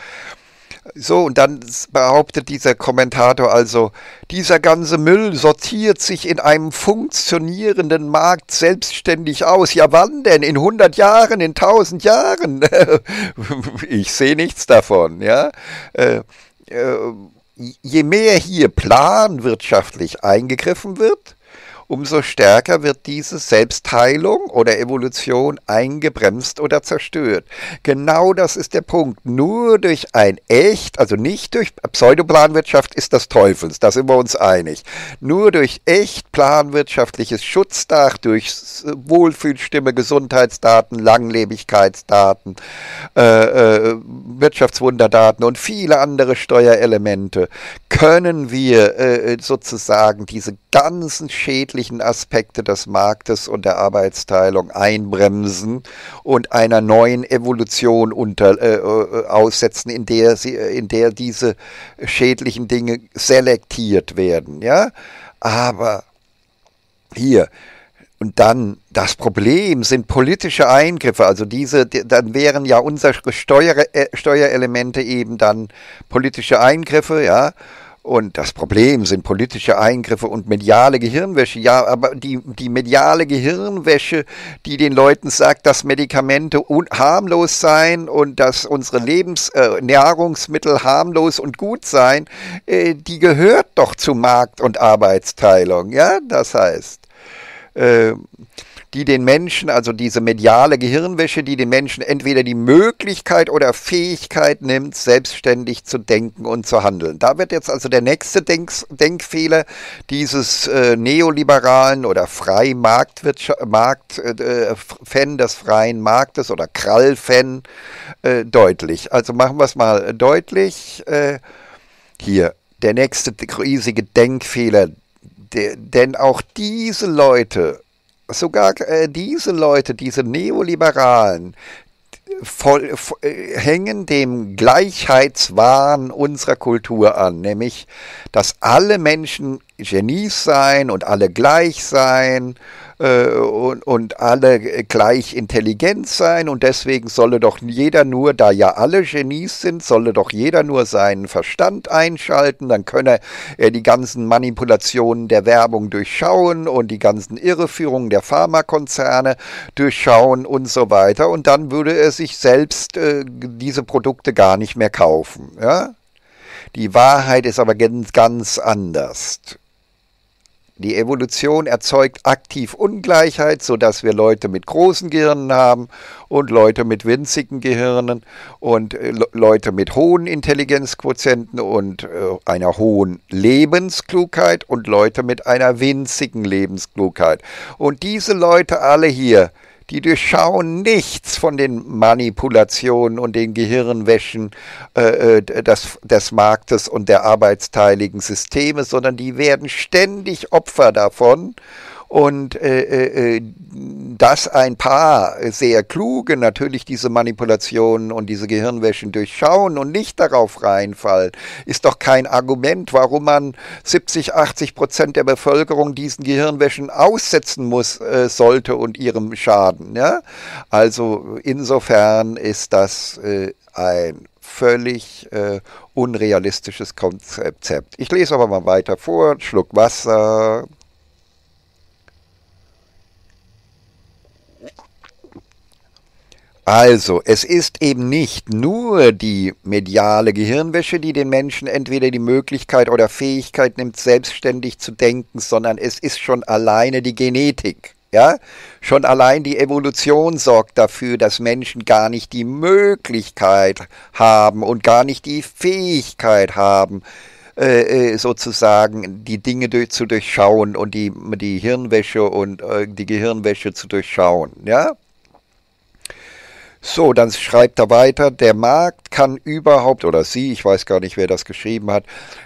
so, und dann behauptet dieser Kommentator also, dieser ganze Müll sortiert sich in einem funktionierenden Markt selbstständig aus. Ja, wann denn? In hundert Jahren, in tausend Jahren? Ich sehe nichts davon, ja. Äh, äh, je mehr hier planwirtschaftlich eingegriffen wird, umso stärker wird diese Selbstheilung oder Evolution eingebremst oder zerstört. Genau das ist der Punkt. Nur durch ein echt, also nicht durch Pseudoplanwirtschaft ist das Teufels, da sind wir uns einig. Nur durch echt planwirtschaftliches Schutzdach, durch Wohlfühlstimme, Gesundheitsdaten, Langlebigkeitsdaten, äh, äh, Wirtschaftswunderdaten und viele andere Steuerelemente können wir äh, sozusagen diese ganzen schädlichen Aspekte des Marktes und der Arbeitsteilung einbremsen und einer neuen Evolution unter, äh, aussetzen, in der, sie, in der diese schädlichen Dinge selektiert werden. Ja? Aber hier, und dann das Problem sind politische Eingriffe, also diese, dann wären ja unsere Steuer, Steuerelemente eben dann politische Eingriffe, ja. Und das Problem sind politische Eingriffe und mediale Gehirnwäsche. Ja, aber die, die mediale Gehirnwäsche, die den Leuten sagt, dass Medikamente harmlos seien und dass unsere Lebens-, äh, Nahrungsmittel harmlos und gut seien, äh, die gehört doch zu Markt- und Arbeitsteilung. Ja, das heißt, äh, die den Menschen, also diese mediale Gehirnwäsche, die den Menschen entweder die Möglichkeit oder Fähigkeit nimmt, selbstständig zu denken und zu handeln. Da wird jetzt also der nächste Denk Denkfehler dieses äh, neoliberalen oder Frei-Markt-Fan äh, des freien Marktes oder Krall-Fan äh, deutlich. Also machen wir es mal deutlich. Äh, hier, der nächste riesige Denkfehler, de denn auch diese Leute, sogar äh, diese Leute, diese Neoliberalen, voll, voll, hängen dem Gleichheitswahn unserer Kultur an, nämlich, dass alle Menschen Genies seien und alle gleich seien äh, und, und alle gleich intelligent seien und deswegen solle doch jeder nur, da ja alle Genies sind, solle doch jeder nur seinen Verstand einschalten, dann könne er die ganzen Manipulationen der Werbung durchschauen und die ganzen Irreführungen der Pharmakonzerne durchschauen und so weiter und dann würde er sich selbst äh, diese Produkte gar nicht mehr kaufen, ja? Die Wahrheit ist aber ganz, ganz anders. Die Evolution erzeugt aktiv Ungleichheit, sodass wir Leute mit großen Gehirnen haben und Leute mit winzigen Gehirnen und äh, Leute mit hohen Intelligenzquotienten und äh, einer hohen Lebensklugheit und Leute mit einer winzigen Lebensklugheit. Und diese Leute alle hier, die durchschauen nichts von den Manipulationen und den Gehirnwäschen äh, des, des Marktes und der arbeitsteiligen Systeme, sondern die werden ständig Opfer davon und äh, äh, dass ein paar sehr kluge natürlich diese Manipulationen und diese Gehirnwäschen durchschauen und nicht darauf reinfallen, ist doch kein Argument, warum man siebzig, achtzig Prozent der Bevölkerung diesen Gehirnwäschen aussetzen muss, äh, sollte und ihrem schaden. Ja? Also insofern ist das äh, ein völlig äh, unrealistisches Konzept. Ich lese aber mal weiter vor, Schluck Wasser. Also, es ist eben nicht nur die mediale Gehirnwäsche, die den Menschen entweder die Möglichkeit oder Fähigkeit nimmt, selbstständig zu denken, sondern es ist schon alleine die Genetik. Ja, schon allein die Evolution sorgt dafür, dass Menschen gar nicht die Möglichkeit haben und gar nicht die Fähigkeit haben, äh, sozusagen die Dinge durch, zu durchschauen und die, die Hirnwäsche und äh, die Gehirnwäsche zu durchschauen. Ja? So, dann schreibt er weiter, der Markt kann überhaupt, oder sie, ich weiß gar nicht, wer das geschrieben hat,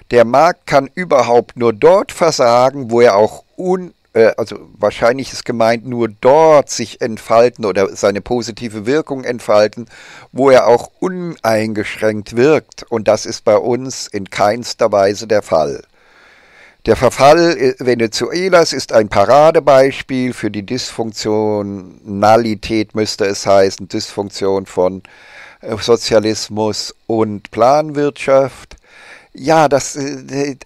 der Markt kann überhaupt nur dort versagen, wo er auch un also wahrscheinlich ist gemeint, nur dort sich entfalten oder seine positive Wirkung entfalten, wo er auch uneingeschränkt wirkt. Und das ist bei uns in keinster Weise der Fall. Der Verfall Venezuelas ist ein Paradebeispiel für die Dysfunktionalität, müsste es heißen, Dysfunktion von Sozialismus und Planwirtschaft. Ja, das,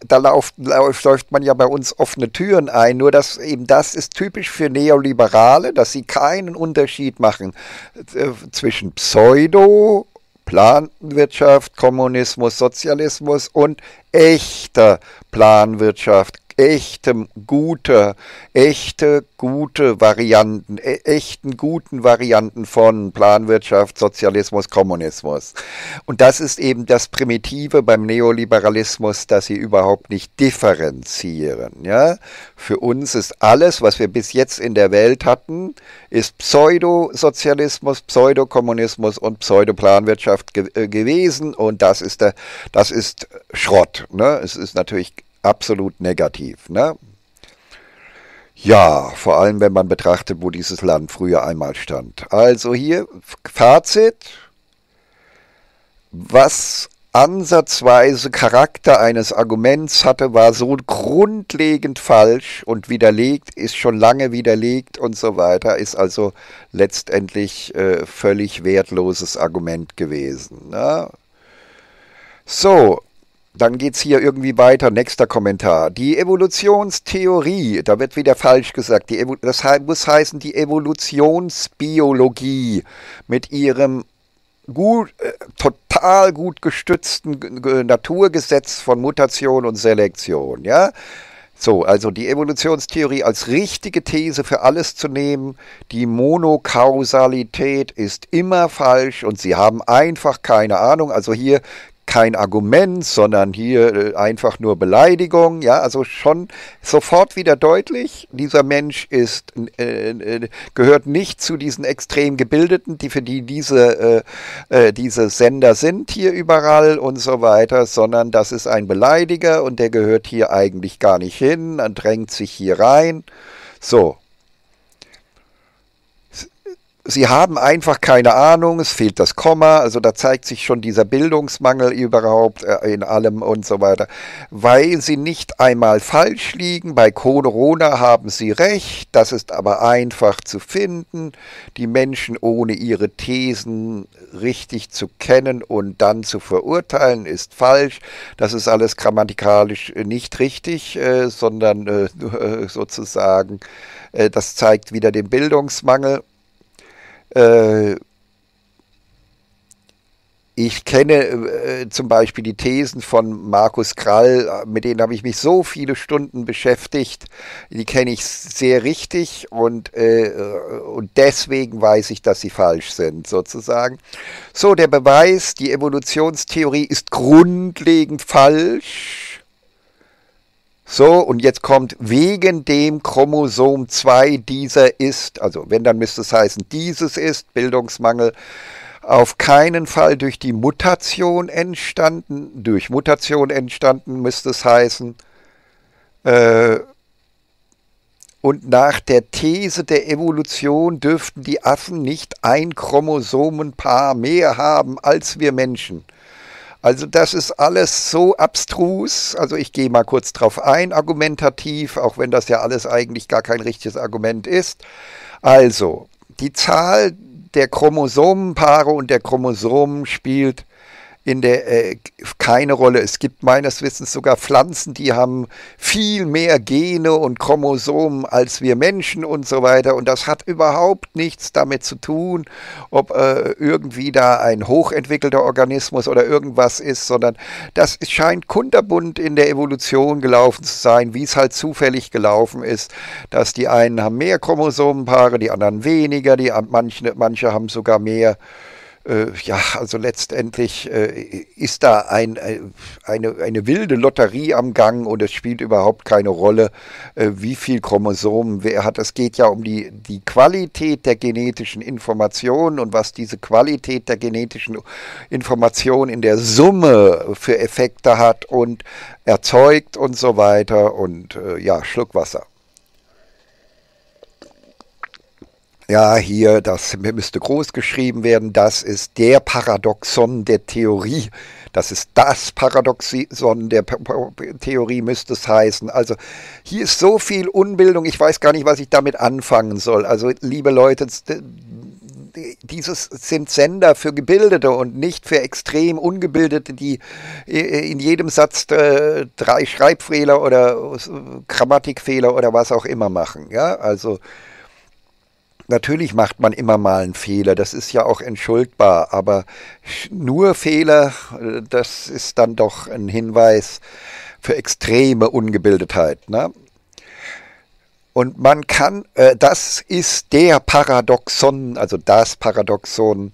da läuft, läuft man ja bei uns offene Türen ein, nur dass eben das ist typisch für Neoliberale, dass sie keinen Unterschied machen zwischen Pseudo, Planwirtschaft, Kommunismus, Sozialismus und echter Planwirtschaft, echtem, guter, echte, gute Varianten, e echten, guten Varianten von Planwirtschaft, Sozialismus, Kommunismus. Und das ist eben das Primitive beim Neoliberalismus, dass sie überhaupt nicht differenzieren. Ja? Für uns ist alles, was wir bis jetzt in der Welt hatten, ist Pseudosozialismus, Pseudokommunismus und Pseudoplanwirtschaft ge äh gewesen. Und das ist, der, das ist Schrott. Ne? Es ist natürlich absolut negativ, ne? Ja, vor allem, wenn man betrachtet, wo dieses Land früher einmal stand. Also hier, Fazit, was ansatzweise Charakter eines Arguments hatte, war so grundlegend falsch und widerlegt, ist schon lange widerlegt und so weiter, ist also letztendlich äh, völlig wertloses Argument gewesen, ne? So, dann geht es hier irgendwie weiter. Nächster Kommentar. Die Evolutionstheorie, da wird wieder falsch gesagt. Die Evo das he muss heißen, die Evolutionsbiologie mit ihrem gut, äh, total gut gestützten Naturgesetz von Mutation und Selektion. Ja? So, also die Evolutionstheorie als richtige These für alles zu nehmen. Die Monokausalität ist immer falsch und sie haben einfach keine Ahnung. Also hier kein Argument, sondern hier einfach nur Beleidigung, ja, also schon sofort wieder deutlich, dieser Mensch ist, äh, gehört nicht zu diesen extrem Gebildeten, die für die diese, äh, diese Sender sind hier überall und so weiter, sondern das ist ein Beleidiger und der gehört hier eigentlich gar nicht hin, und drängt sich hier rein, so. Sie haben einfach keine Ahnung, es fehlt das Komma, also da zeigt sich schon dieser Bildungsmangel überhaupt in allem und so weiter. Weil sie nicht einmal falsch liegen, bei Corona haben sie recht, das ist aber einfach zu finden. Die Menschen ohne ihre Thesen richtig zu kennen und dann zu verurteilen, ist falsch. Das ist alles grammatikalisch nicht richtig, sondern sozusagen, das zeigt wieder den Bildungsmangel. Ich kenne äh, zum Beispiel die Thesen von Markus Krall, mit denen habe ich mich so viele Stunden beschäftigt, die kenne ich sehr richtig und, äh, und deswegen weiß ich, dass sie falsch sind, sozusagen. So, der Beweis, die Evolutionstheorie ist grundlegend falsch. So, und jetzt kommt, wegen dem Chromosom zwei, dieser ist, also wenn, dann müsste es heißen, dieses ist, Bildungsmangel, auf keinen Fall durch die Mutation entstanden, durch Mutation entstanden müsste es heißen, äh, Und nach der These der Evolution dürften die Affen nicht ein Chromosomenpaar mehr haben als wir Menschen. Also das ist alles so abstrus, also ich gehe mal kurz drauf ein, argumentativ, auch wenn das ja alles eigentlich gar kein richtiges Argument ist. Also, die Zahl der Chromosomenpaare und der Chromosomen spielt in der äh, keine Rolle. Es gibt meines Wissens sogar Pflanzen, die haben viel mehr Gene und Chromosomen als wir Menschen und so weiter. Und das hat überhaupt nichts damit zu tun, ob äh, irgendwie da ein hochentwickelter Organismus oder irgendwas ist, sondern das scheint kunterbunt in der Evolution gelaufen zu sein, wie es halt zufällig gelaufen ist, dass die einen haben mehr Chromosomenpaare, die anderen weniger, die manche, manche haben sogar mehr. Ja, also letztendlich ist da ein, eine, eine wilde Lotterie am Gang und es spielt überhaupt keine Rolle, wie viel Chromosomen wer hat. Es geht ja um die, die Qualität der genetischen Information und was diese Qualität der genetischen Information in der Summe für Effekte hat und erzeugt und so weiter. Und ja, Schluck Wasser. Ja, hier, das müsste groß geschrieben werden, das ist der Paradoxon der Theorie. Das ist das Paradoxon der Theorie, müsste es heißen. Also hier ist so viel Unbildung, ich weiß gar nicht, was ich damit anfangen soll. Also liebe Leute, dieses sind Sender für Gebildete und nicht für extrem Ungebildete, die in jedem Satz äh, drei Schreibfehler oder Grammatikfehler oder was auch immer machen. Ja, also... Natürlich macht man immer mal einen Fehler, das ist ja auch entschuldbar, aber nur Fehler, das ist dann doch ein Hinweis für extreme Ungebildetheit, ne? Und man kann, äh, das ist der Paradoxon, also das Paradoxon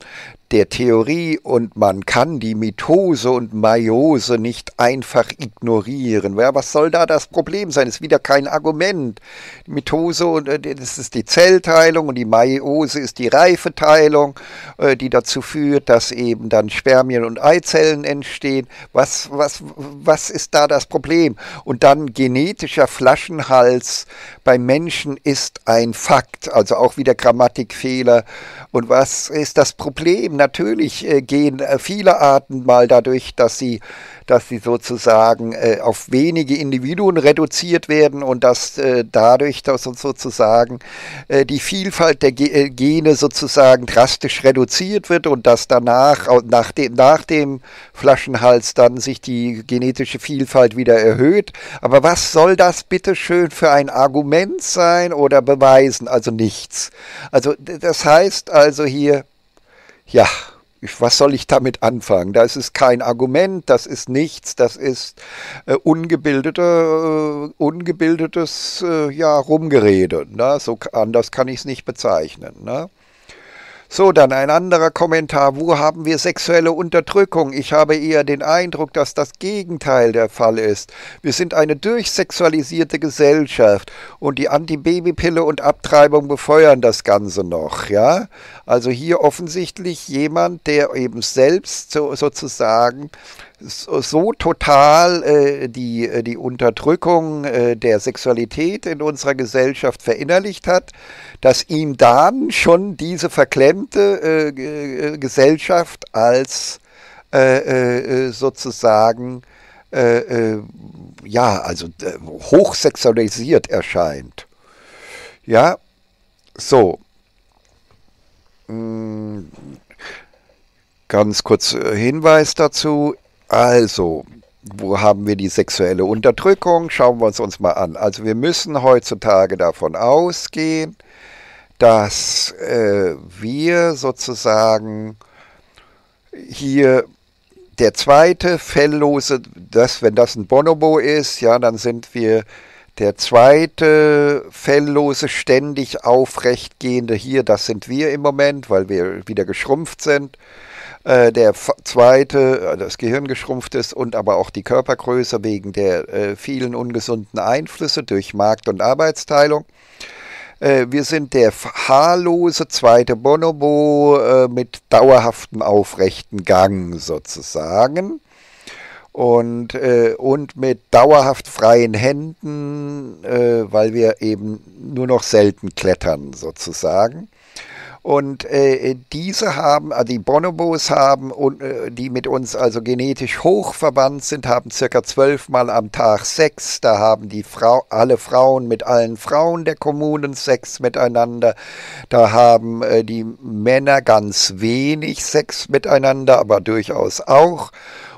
der Theorie und man kann die Mitose und Meiose nicht einfach ignorieren. Ja, was soll da das Problem sein? Das ist wieder kein Argument. Die Mitose, und, äh, das ist die Zellteilung und die Meiose ist die Reifeteilung, äh, die dazu führt, dass eben dann Spermien und Eizellen entstehen. Was, was, was ist da das Problem? Und dann genetischer Flaschenhals beim Menschen ist ein Fakt, also auch wieder Grammatikfehler. Und was ist das Problem? Natürlich äh, gehen äh, viele Arten mal dadurch, dass sie, dass sie sozusagen äh, auf wenige Individuen reduziert werden und dass äh, dadurch, dass sozusagen äh, die Vielfalt der Ge- äh, Gene sozusagen drastisch reduziert wird und dass danach, nach dem, nach dem Flaschenhals dann sich die genetische Vielfalt wieder erhöht. Aber was soll das bitte schön für ein Argument sein oder beweisen, also nichts. Also das heißt also hier, ja, was soll ich damit anfangen? Das ist kein Argument, das ist nichts, das ist äh, ungebildete, äh, ungebildetes äh, ja, Rumgerede, ne? So anders kann ich es nicht bezeichnen, ne? So, dann ein anderer Kommentar. Wo haben wir sexuelle Unterdrückung? Ich habe eher den Eindruck, dass das Gegenteil der Fall ist. Wir sind eine durchsexualisierte Gesellschaft und die Antibabypille und Abtreibung befeuern das Ganze noch. Ja? Also hier offensichtlich jemand, der eben selbst so, sozusagen so, so total äh, die, die Unterdrückung äh, der Sexualität in unserer Gesellschaft verinnerlicht hat, dass ihm dann schon diese verklemmte Äh, Gesellschaft als äh, äh, sozusagen äh, äh, ja, also äh, hochsexualisiert erscheint. Ja, so. Hm. Ganz kurz Hinweis dazu. Also, wo haben wir die sexuelle Unterdrückung? Schauen wir uns uns mal an. Also wir müssen heutzutage davon ausgehen, dass äh, wir sozusagen hier der zweite felllose, das, wenn das ein Bonobo ist, ja, dann sind wir der zweite felllose, ständig aufrecht gehende hier, das sind wir im Moment, weil wir wieder geschrumpft sind. Äh, der zweite, das Gehirn geschrumpft ist und aber auch die Körpergröße wegen der äh, vielen ungesunden Einflüsse durch Markt- und Arbeitsteilung. Wir sind der haarlose zweite Bonobo äh, mit dauerhaftem aufrechten Gang sozusagen. und, äh, und mit dauerhaft freien Händen, äh, weil wir eben nur noch selten klettern sozusagen. Und äh, diese haben, also die Bonobos haben, und, äh, die mit uns also genetisch hoch verwandt sind, haben circa zwölfmal am Tag Sex. Da haben die Frau, alle Frauen mit allen Frauen der Kommunen Sex miteinander. Da haben äh, die Männer ganz wenig Sex miteinander, aber durchaus auch.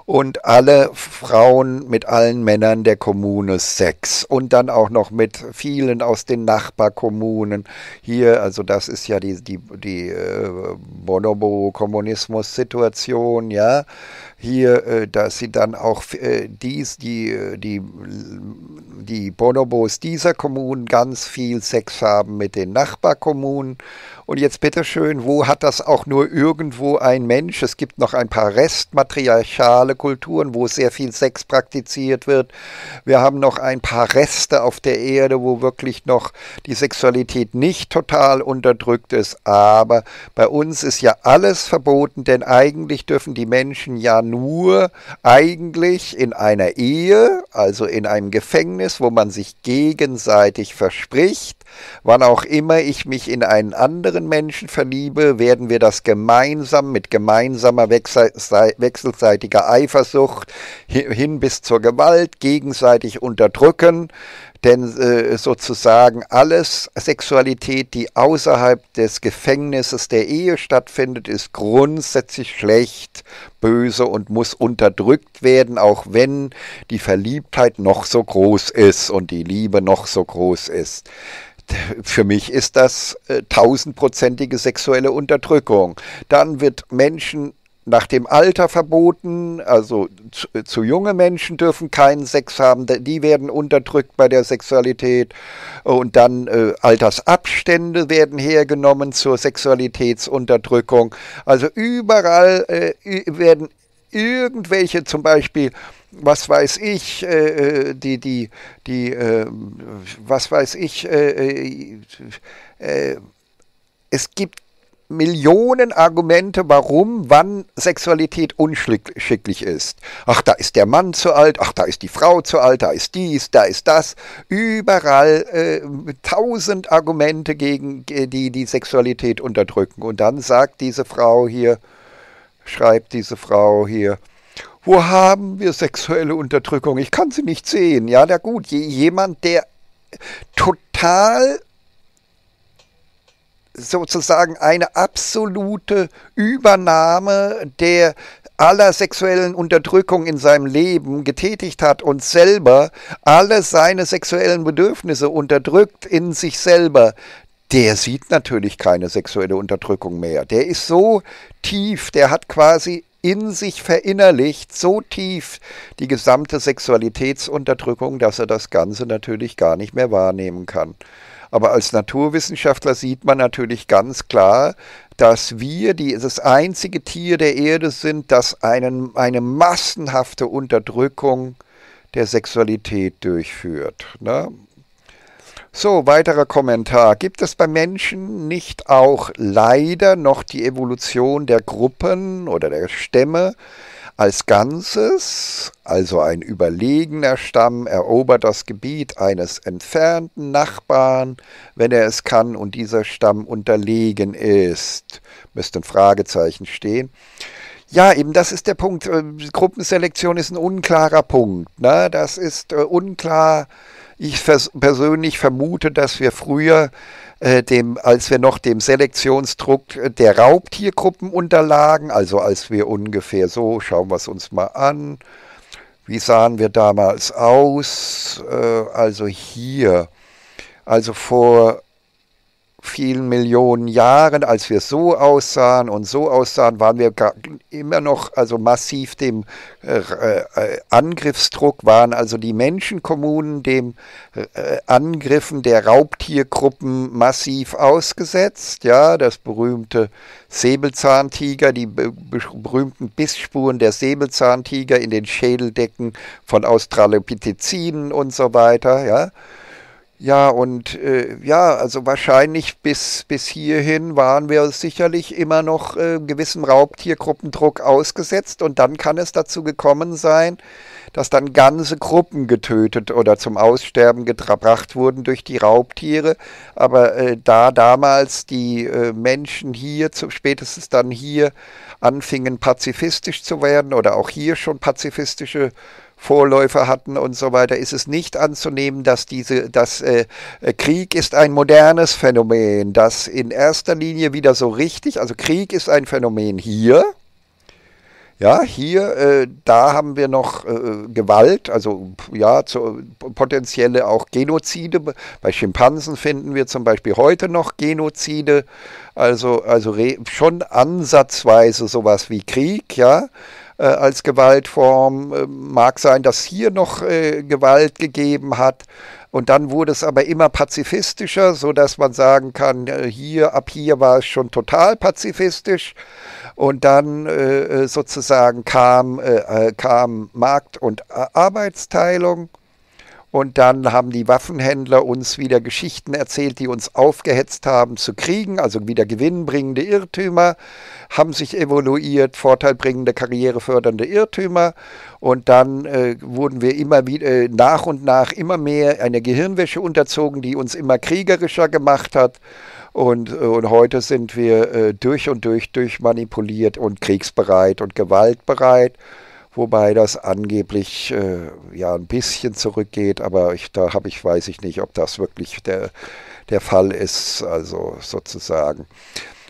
Und alle Frauen mit allen Männern der Kommune Sex. Und dann auch noch mit vielen aus den Nachbarkommunen. Hier, also das ist ja die, die, die äh, Bonobo-Kommunismus-Situation, ja. Hier, äh, dass sie dann auch äh, dies, die, die, die Bonobos dieser Kommunen ganz viel Sex haben mit den Nachbarkommunen. Und jetzt bitteschön, wo hat das auch nur irgendwo ein Mensch? Es gibt noch ein paar restmatriarchale Kulturen, wo sehr viel Sex praktiziert wird. Wir haben noch ein paar Reste auf der Erde, wo wirklich noch die Sexualität nicht total unterdrückt ist. Aber bei uns ist ja alles verboten, denn eigentlich dürfen die Menschen ja nur eigentlich in einer Ehe, also in einem Gefängnis, wo man sich gegenseitig verspricht, wann auch immer ich mich in einen anderen Menschen verliebe, werden wir das gemeinsam mit gemeinsamer wechselseitiger Eifersucht hin bis zur Gewalt gegenseitig unterdrücken. Denn äh, sozusagen alles Sexualität, die außerhalb des Gefängnisses der Ehe stattfindet, ist grundsätzlich schlecht, böse und muss unterdrückt werden, auch wenn die Verliebtheit noch so groß ist und die Liebe noch so groß ist. Für mich ist das äh, tausendprozentige sexuelle Unterdrückung. Dann wird Menschen nach dem Alter verboten, also zu, zu junge Menschen dürfen keinen Sex haben, die werden unterdrückt bei der Sexualität. Und dann äh, Altersabstände werden hergenommen zur Sexualitätsunterdrückung. Also überall äh, werden irgendwelche, zum Beispiel, was weiß ich, äh, die, die, die, äh, was weiß ich, äh, äh, es gibt Millionen Argumente, warum, wann Sexualität unschicklich ist. Ach, da ist der Mann zu alt, ach, da ist die Frau zu alt, da ist dies, da ist das. Überall äh, tausend Argumente gegen die, die Sexualität unterdrücken. Und dann sagt diese Frau hier, schreibt diese Frau hier, wo haben wir sexuelle Unterdrückung? Ich kann sie nicht sehen. Ja, na gut, jemand, der total sozusagen eine absolute Übernahme der aller sexuellen Unterdrückung in seinem Leben getätigt hat und selber alle seine sexuellen Bedürfnisse unterdrückt in sich selber, der sieht natürlich keine sexuelle Unterdrückung mehr. Der ist so tief, der hat quasi in sich verinnerlicht, so tief die gesamte Sexualitätsunterdrückung, dass er das Ganze natürlich gar nicht mehr wahrnehmen kann. Aber als Naturwissenschaftler sieht man natürlich ganz klar, dass wir die, das einzige Tier der Erde sind, das einen, eine massenhafte Unterdrückung der Sexualität durchführt. Ne? So, weiterer Kommentar. Gibt es bei Menschen nicht auch leider noch die Evolution der Gruppen oder der Stämme als Ganzes? Also ein überlegener Stamm erobert das Gebiet eines entfernten Nachbarn, wenn er es kann und dieser Stamm unterlegen ist. Müsste ein Fragezeichen stehen. Ja, eben das ist der Punkt. Gruppenselektion ist ein unklarer Punkt. Ne? Das ist äh, unklar. Ich vers- persönlich vermute, dass wir früher, äh, dem, als wir noch dem Selektionsdruck der Raubtiergruppen unterlagen, also als wir ungefähr so, schauen wir es uns mal an, wie sahen wir damals aus? Äh, also hier, also vor vielen Millionen Jahren, als wir so aussahen und so aussahen, waren wir immer noch also massiv dem äh, äh, Angriffsdruck, waren also die Menschenkommunen dem äh, Angriffen der Raubtiergruppen massiv ausgesetzt. Ja, das berühmte Säbelzahntiger, die be berühmten Bissspuren der Säbelzahntiger in den Schädeldecken von Australopithecinen und so weiter, ja. Ja, und äh, ja, also wahrscheinlich bis, bis hierhin waren wir sicherlich immer noch äh, gewissem Raubtiergruppendruck ausgesetzt, und dann kann es dazu gekommen sein, dass dann ganze Gruppen getötet oder zum Aussterben gebracht wurden durch die Raubtiere. Aber äh, da damals die äh, Menschen hier, zu, spätestens dann hier, anfingen pazifistisch zu werden oder auch hier schon pazifistische Vorläufer hatten und so weiter, ist es nicht anzunehmen, dass diese, dass äh, Krieg ist ein modernes Phänomen, das in erster Linie wieder so richtig, also Krieg ist ein Phänomen hier, ja, hier, äh, da haben wir noch äh, Gewalt, also ja, zu, potenzielle auch Genozide, bei Schimpansen finden wir zum Beispiel heute noch Genozide, also, also re, schon ansatzweise sowas wie Krieg, ja, als Gewaltform. Mag sein, dass hier noch äh, Gewalt gegeben hat, und dann wurde es aber immer pazifistischer, sodass man sagen kann, hier, ab hier war es schon total pazifistisch, und dann äh, sozusagen kam, äh, kam Markt- und Arbeitsteilung, und dann haben die Waffenhändler uns wieder Geschichten erzählt, die uns aufgehetzt haben zu Kriegen, also wieder gewinnbringende Irrtümer haben sich evoluiert, vorteilbringende, karrierefördernde Irrtümer. Und dann äh, wurden wir immer wieder äh, nach und nach immer mehr einer Gehirnwäsche unterzogen, die uns immer kriegerischer gemacht hat. Und, äh, und heute sind wir äh, durch und durch durchmanipuliert und kriegsbereit und gewaltbereit. Wobei das angeblich äh, ja ein bisschen zurückgeht, aber ich, da habe ich, weiß ich nicht, ob das wirklich der, der Fall ist, also sozusagen.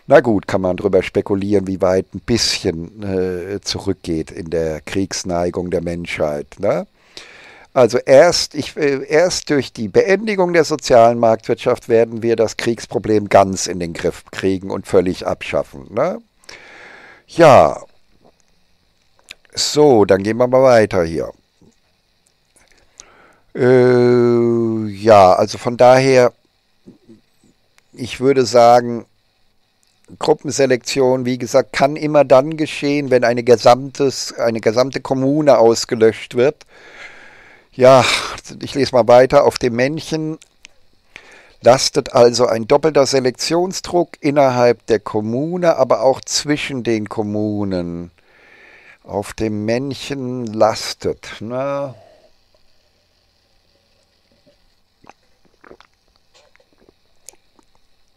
Na gut, kann man drüber spekulieren, wie weit ein bisschen äh, zurückgeht in der Kriegsneigung der Menschheit, ne? Also erst, ich, äh, erst durch die Beendigung der sozialen Marktwirtschaft werden wir das Kriegsproblem ganz in den Griff kriegen und völlig abschaffen, ne? Ja, so, dann gehen wir mal weiter hier. Äh, ja, also von daher, ich würde sagen, Gruppenselektion, wie gesagt, kann immer dann geschehen, wenn eine, gesamtes, eine gesamte Kommune ausgelöscht wird. Ja, ich lese mal weiter. Auf dem Männchen lastet also ein doppelter Selektionsdruck innerhalb der Kommune, aber auch zwischen den Kommunen. Auf dem Männchen lastet. Na,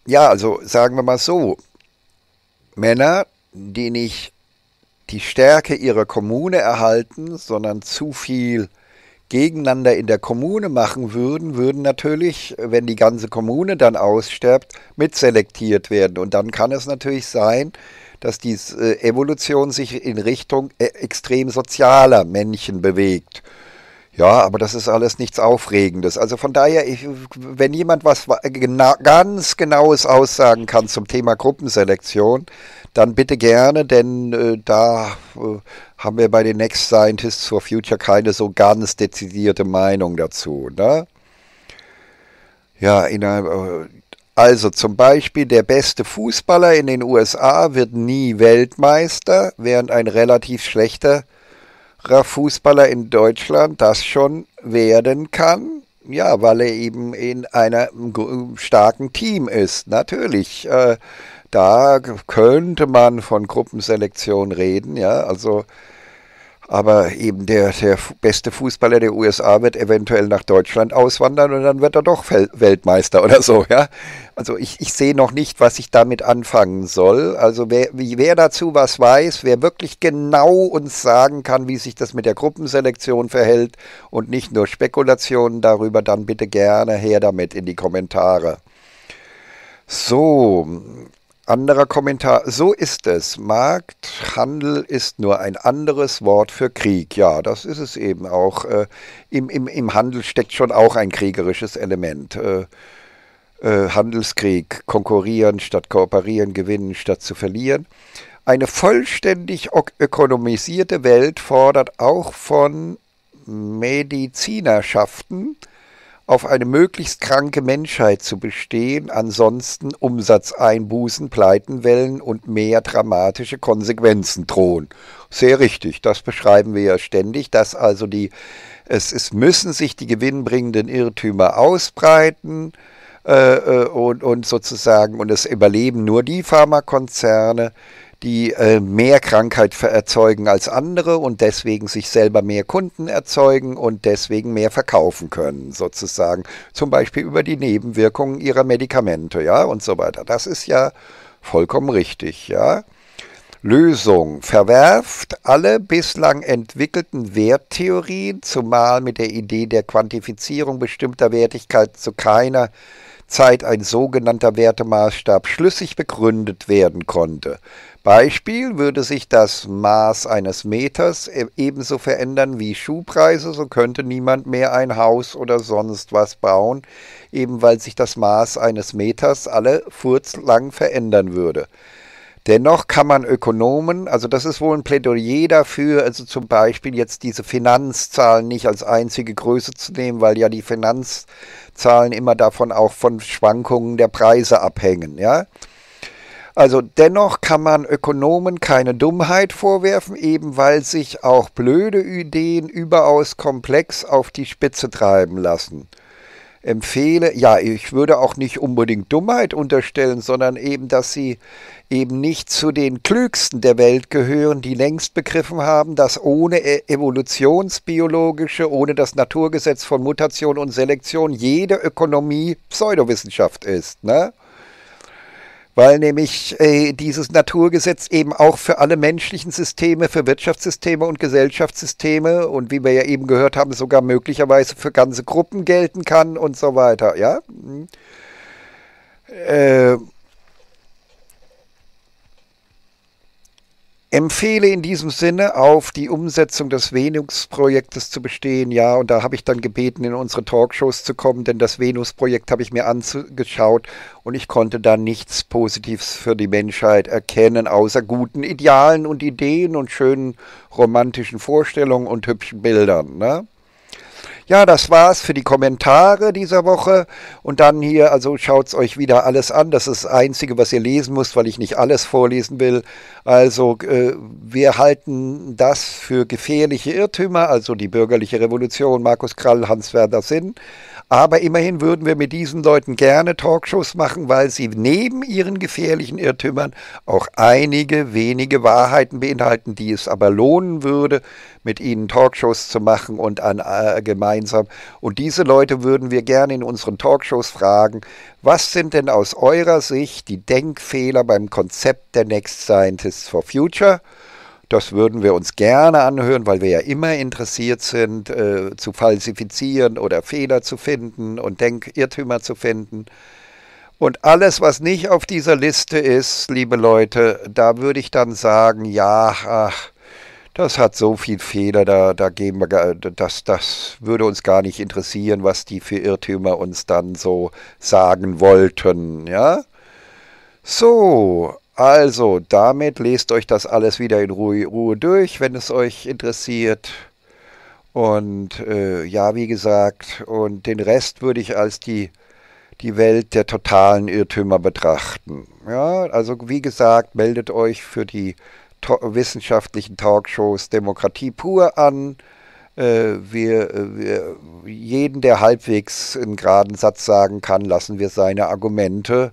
ja, also sagen wir mal so, Männer, die nicht die Stärke ihrer Kommune erhalten, sondern zu viel gegeneinander in der Kommune machen würden, würden natürlich, wenn die ganze Kommune dann aussterbt, mitselektiert werden. Und dann kann es natürlich sein, dass die äh, Evolution sich in Richtung äh, extrem sozialer Männchen bewegt. Ja, aber das ist alles nichts Aufregendes. Also von daher, ich, wenn jemand was genau, ganz Genaues aussagen kann zum Thema Gruppenselektion, dann bitte gerne, denn äh, da äh, haben wir bei den NextScientists for Future keine so ganz dezidierte Meinung dazu, ne? Ja, innerhalb... Äh, Also zum Beispiel der beste Fußballer in den U S A wird nie Weltmeister, während ein relativ schlechterer Fußballer in Deutschland das schon werden kann. Ja, weil er eben in einem starken Team ist. Natürlich, äh, da könnte man von Gruppenselektion reden, ja, also... Aber eben der, der beste Fußballer der U S A wird eventuell nach Deutschland auswandern, und dann wird er doch Weltmeister oder so, ja. Also ich, ich sehe noch nicht, was ich damit anfangen soll. Also wer, wer dazu was weiß, wer wirklich genau uns sagen kann, wie sich das mit der Gruppenselektion verhält und nicht nur Spekulationen darüber, dann bitte gerne her damit in die Kommentare. So... Anderer Kommentar, so ist es. Markthandel ist nur ein anderes Wort für Krieg. Ja, das ist es eben auch. Äh, im, im, im Handel steckt schon auch ein kriegerisches Element. Äh, äh, Handelskrieg, konkurrieren statt kooperieren, gewinnen statt zu verlieren. Eine vollständig ökonomisierte Welt fordert auch von Medizinerschaften, auf eine möglichst kranke Menschheit zu bestehen, ansonsten Umsatzeinbußen, Pleitenwellen und mehr dramatische Konsequenzen drohen. Sehr richtig, das beschreiben wir ja ständig, dass also die Es, es müssen sich die gewinnbringenden Irrtümer ausbreiten äh, und, und sozusagen, und es überleben nur die Pharmakonzerne, die äh, mehr Krankheit erzeugen als andere und deswegen sich selber mehr Kunden erzeugen und deswegen mehr verkaufen können, sozusagen. Zum Beispiel über die Nebenwirkungen ihrer Medikamente, ja, und so weiter. Das ist ja vollkommen richtig, ja. Lösung. Verwerft alle bislang entwickelten Werttheorien, zumal mit der Idee der Quantifizierung bestimmter Wertigkeit zu keiner Zeit ein sogenannter Wertemaßstab schlüssig begründet werden konnte. Beispiel: würde sich das Maß eines Meters ebenso verändern wie Schuhpreise, so könnte niemand mehr ein Haus oder sonst was bauen, eben weil sich das Maß eines Meters alle furzlang verändern würde. Dennoch kann man Ökonomen, also das ist wohl ein Plädoyer dafür, also zum Beispiel jetzt diese Finanzzahlen nicht als einzige Größe zu nehmen, weil ja die Finanzzahlen immer davon auch von Schwankungen der Preise abhängen, ja. Also dennoch kann man Ökonomen keine Dummheit vorwerfen, eben weil sich auch blöde Ideen überaus komplex auf die Spitze treiben lassen. Empfehle, ja, ich würde auch nicht unbedingt Dummheit unterstellen, sondern eben, dass sie eben nicht zu den Klügsten der Welt gehören, die längst begriffen haben, dass ohne evolutionsbiologische, ohne das Naturgesetz von Mutation und Selektion jede Ökonomie Pseudowissenschaft ist, ne? Weil nämlich äh, dieses Naturgesetz eben auch für alle menschlichen Systeme, für Wirtschaftssysteme und Gesellschaftssysteme und wie wir ja eben gehört haben, sogar möglicherweise für ganze Gruppen gelten kann und so weiter, ja. Äh, empfehle in diesem Sinne auf die Umsetzung des Venus-Projektes zu bestehen, ja, und da habe ich dann gebeten, in unsere Talkshows zu kommen, denn das Venus-Projekt habe ich mir angeschaut und ich konnte da nichts Positives für die Menschheit erkennen, außer guten Idealen und Ideen und schönen romantischen Vorstellungen und hübschen Bildern, ne? Ja, das war's für die Kommentare dieser Woche und dann hier, also schaut's euch wieder alles an, das ist das Einzige, was ihr lesen müsst, weil ich nicht alles vorlesen will, also äh, wir halten das für gefährliche Irrtümer, also die bürgerliche Revolution, Markus Krall, Hans-Werner Sinn, aber immerhin würden wir mit diesen Leuten gerne Talkshows machen, weil sie neben ihren gefährlichen Irrtümern auch einige wenige Wahrheiten beinhalten, die es aber lohnen würde, mit ihnen Talkshows zu machen und an äh, gemeinsam und diese Leute würden wir gerne in unseren Talkshows fragen, was sind denn aus eurer Sicht die Denkfehler beim Konzept der NextScientists for Future? Das würden wir uns gerne anhören, weil wir ja immer interessiert sind, äh, zu falsifizieren oder Fehler zu finden und Denkirrtümer zu finden. Und alles, was nicht auf dieser Liste ist, liebe Leute, da würde ich dann sagen, ja, ach, das hat so viel Fehler, da, da gehen wir, das, das würde uns gar nicht interessieren, was die für Irrtümer uns dann so sagen wollten, ja? So, also damit lest euch das alles wieder in Ruhe, Ruhe durch, wenn es euch interessiert. Und äh, ja, wie gesagt, und den Rest würde ich als die, die Welt der totalen Irrtümer betrachten. Ja, also wie gesagt, meldet euch für die wissenschaftlichen Talkshows Demokratie pur an. Äh, wir, wir, jeden, der halbwegs einen geraden Satz sagen kann, lassen wir seine Argumente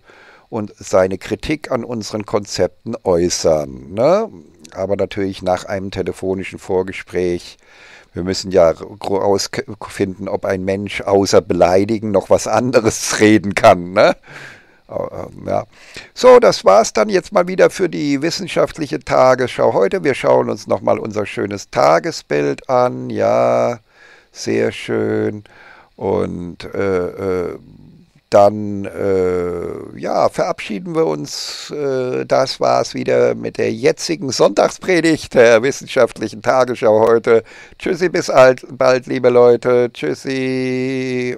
und seine Kritik an unseren Konzepten äußern, ne? Aber natürlich nach einem telefonischen Vorgespräch. Wir müssen ja rausfinden, ob ein Mensch außer Beleidigen noch was anderes reden kann, ne? Ja. So, das war's dann jetzt mal wieder für die wissenschaftliche Tagesschau heute. Wir schauen uns nochmal unser schönes Tagesbild an. Ja, sehr schön. Und äh, äh, dann äh, ja, verabschieden wir uns. Äh, das war's wieder mit der jetzigen Sonntagspredigt der wissenschaftlichen Tagesschau heute. Tschüssi, bis bald, liebe Leute. Tschüssi.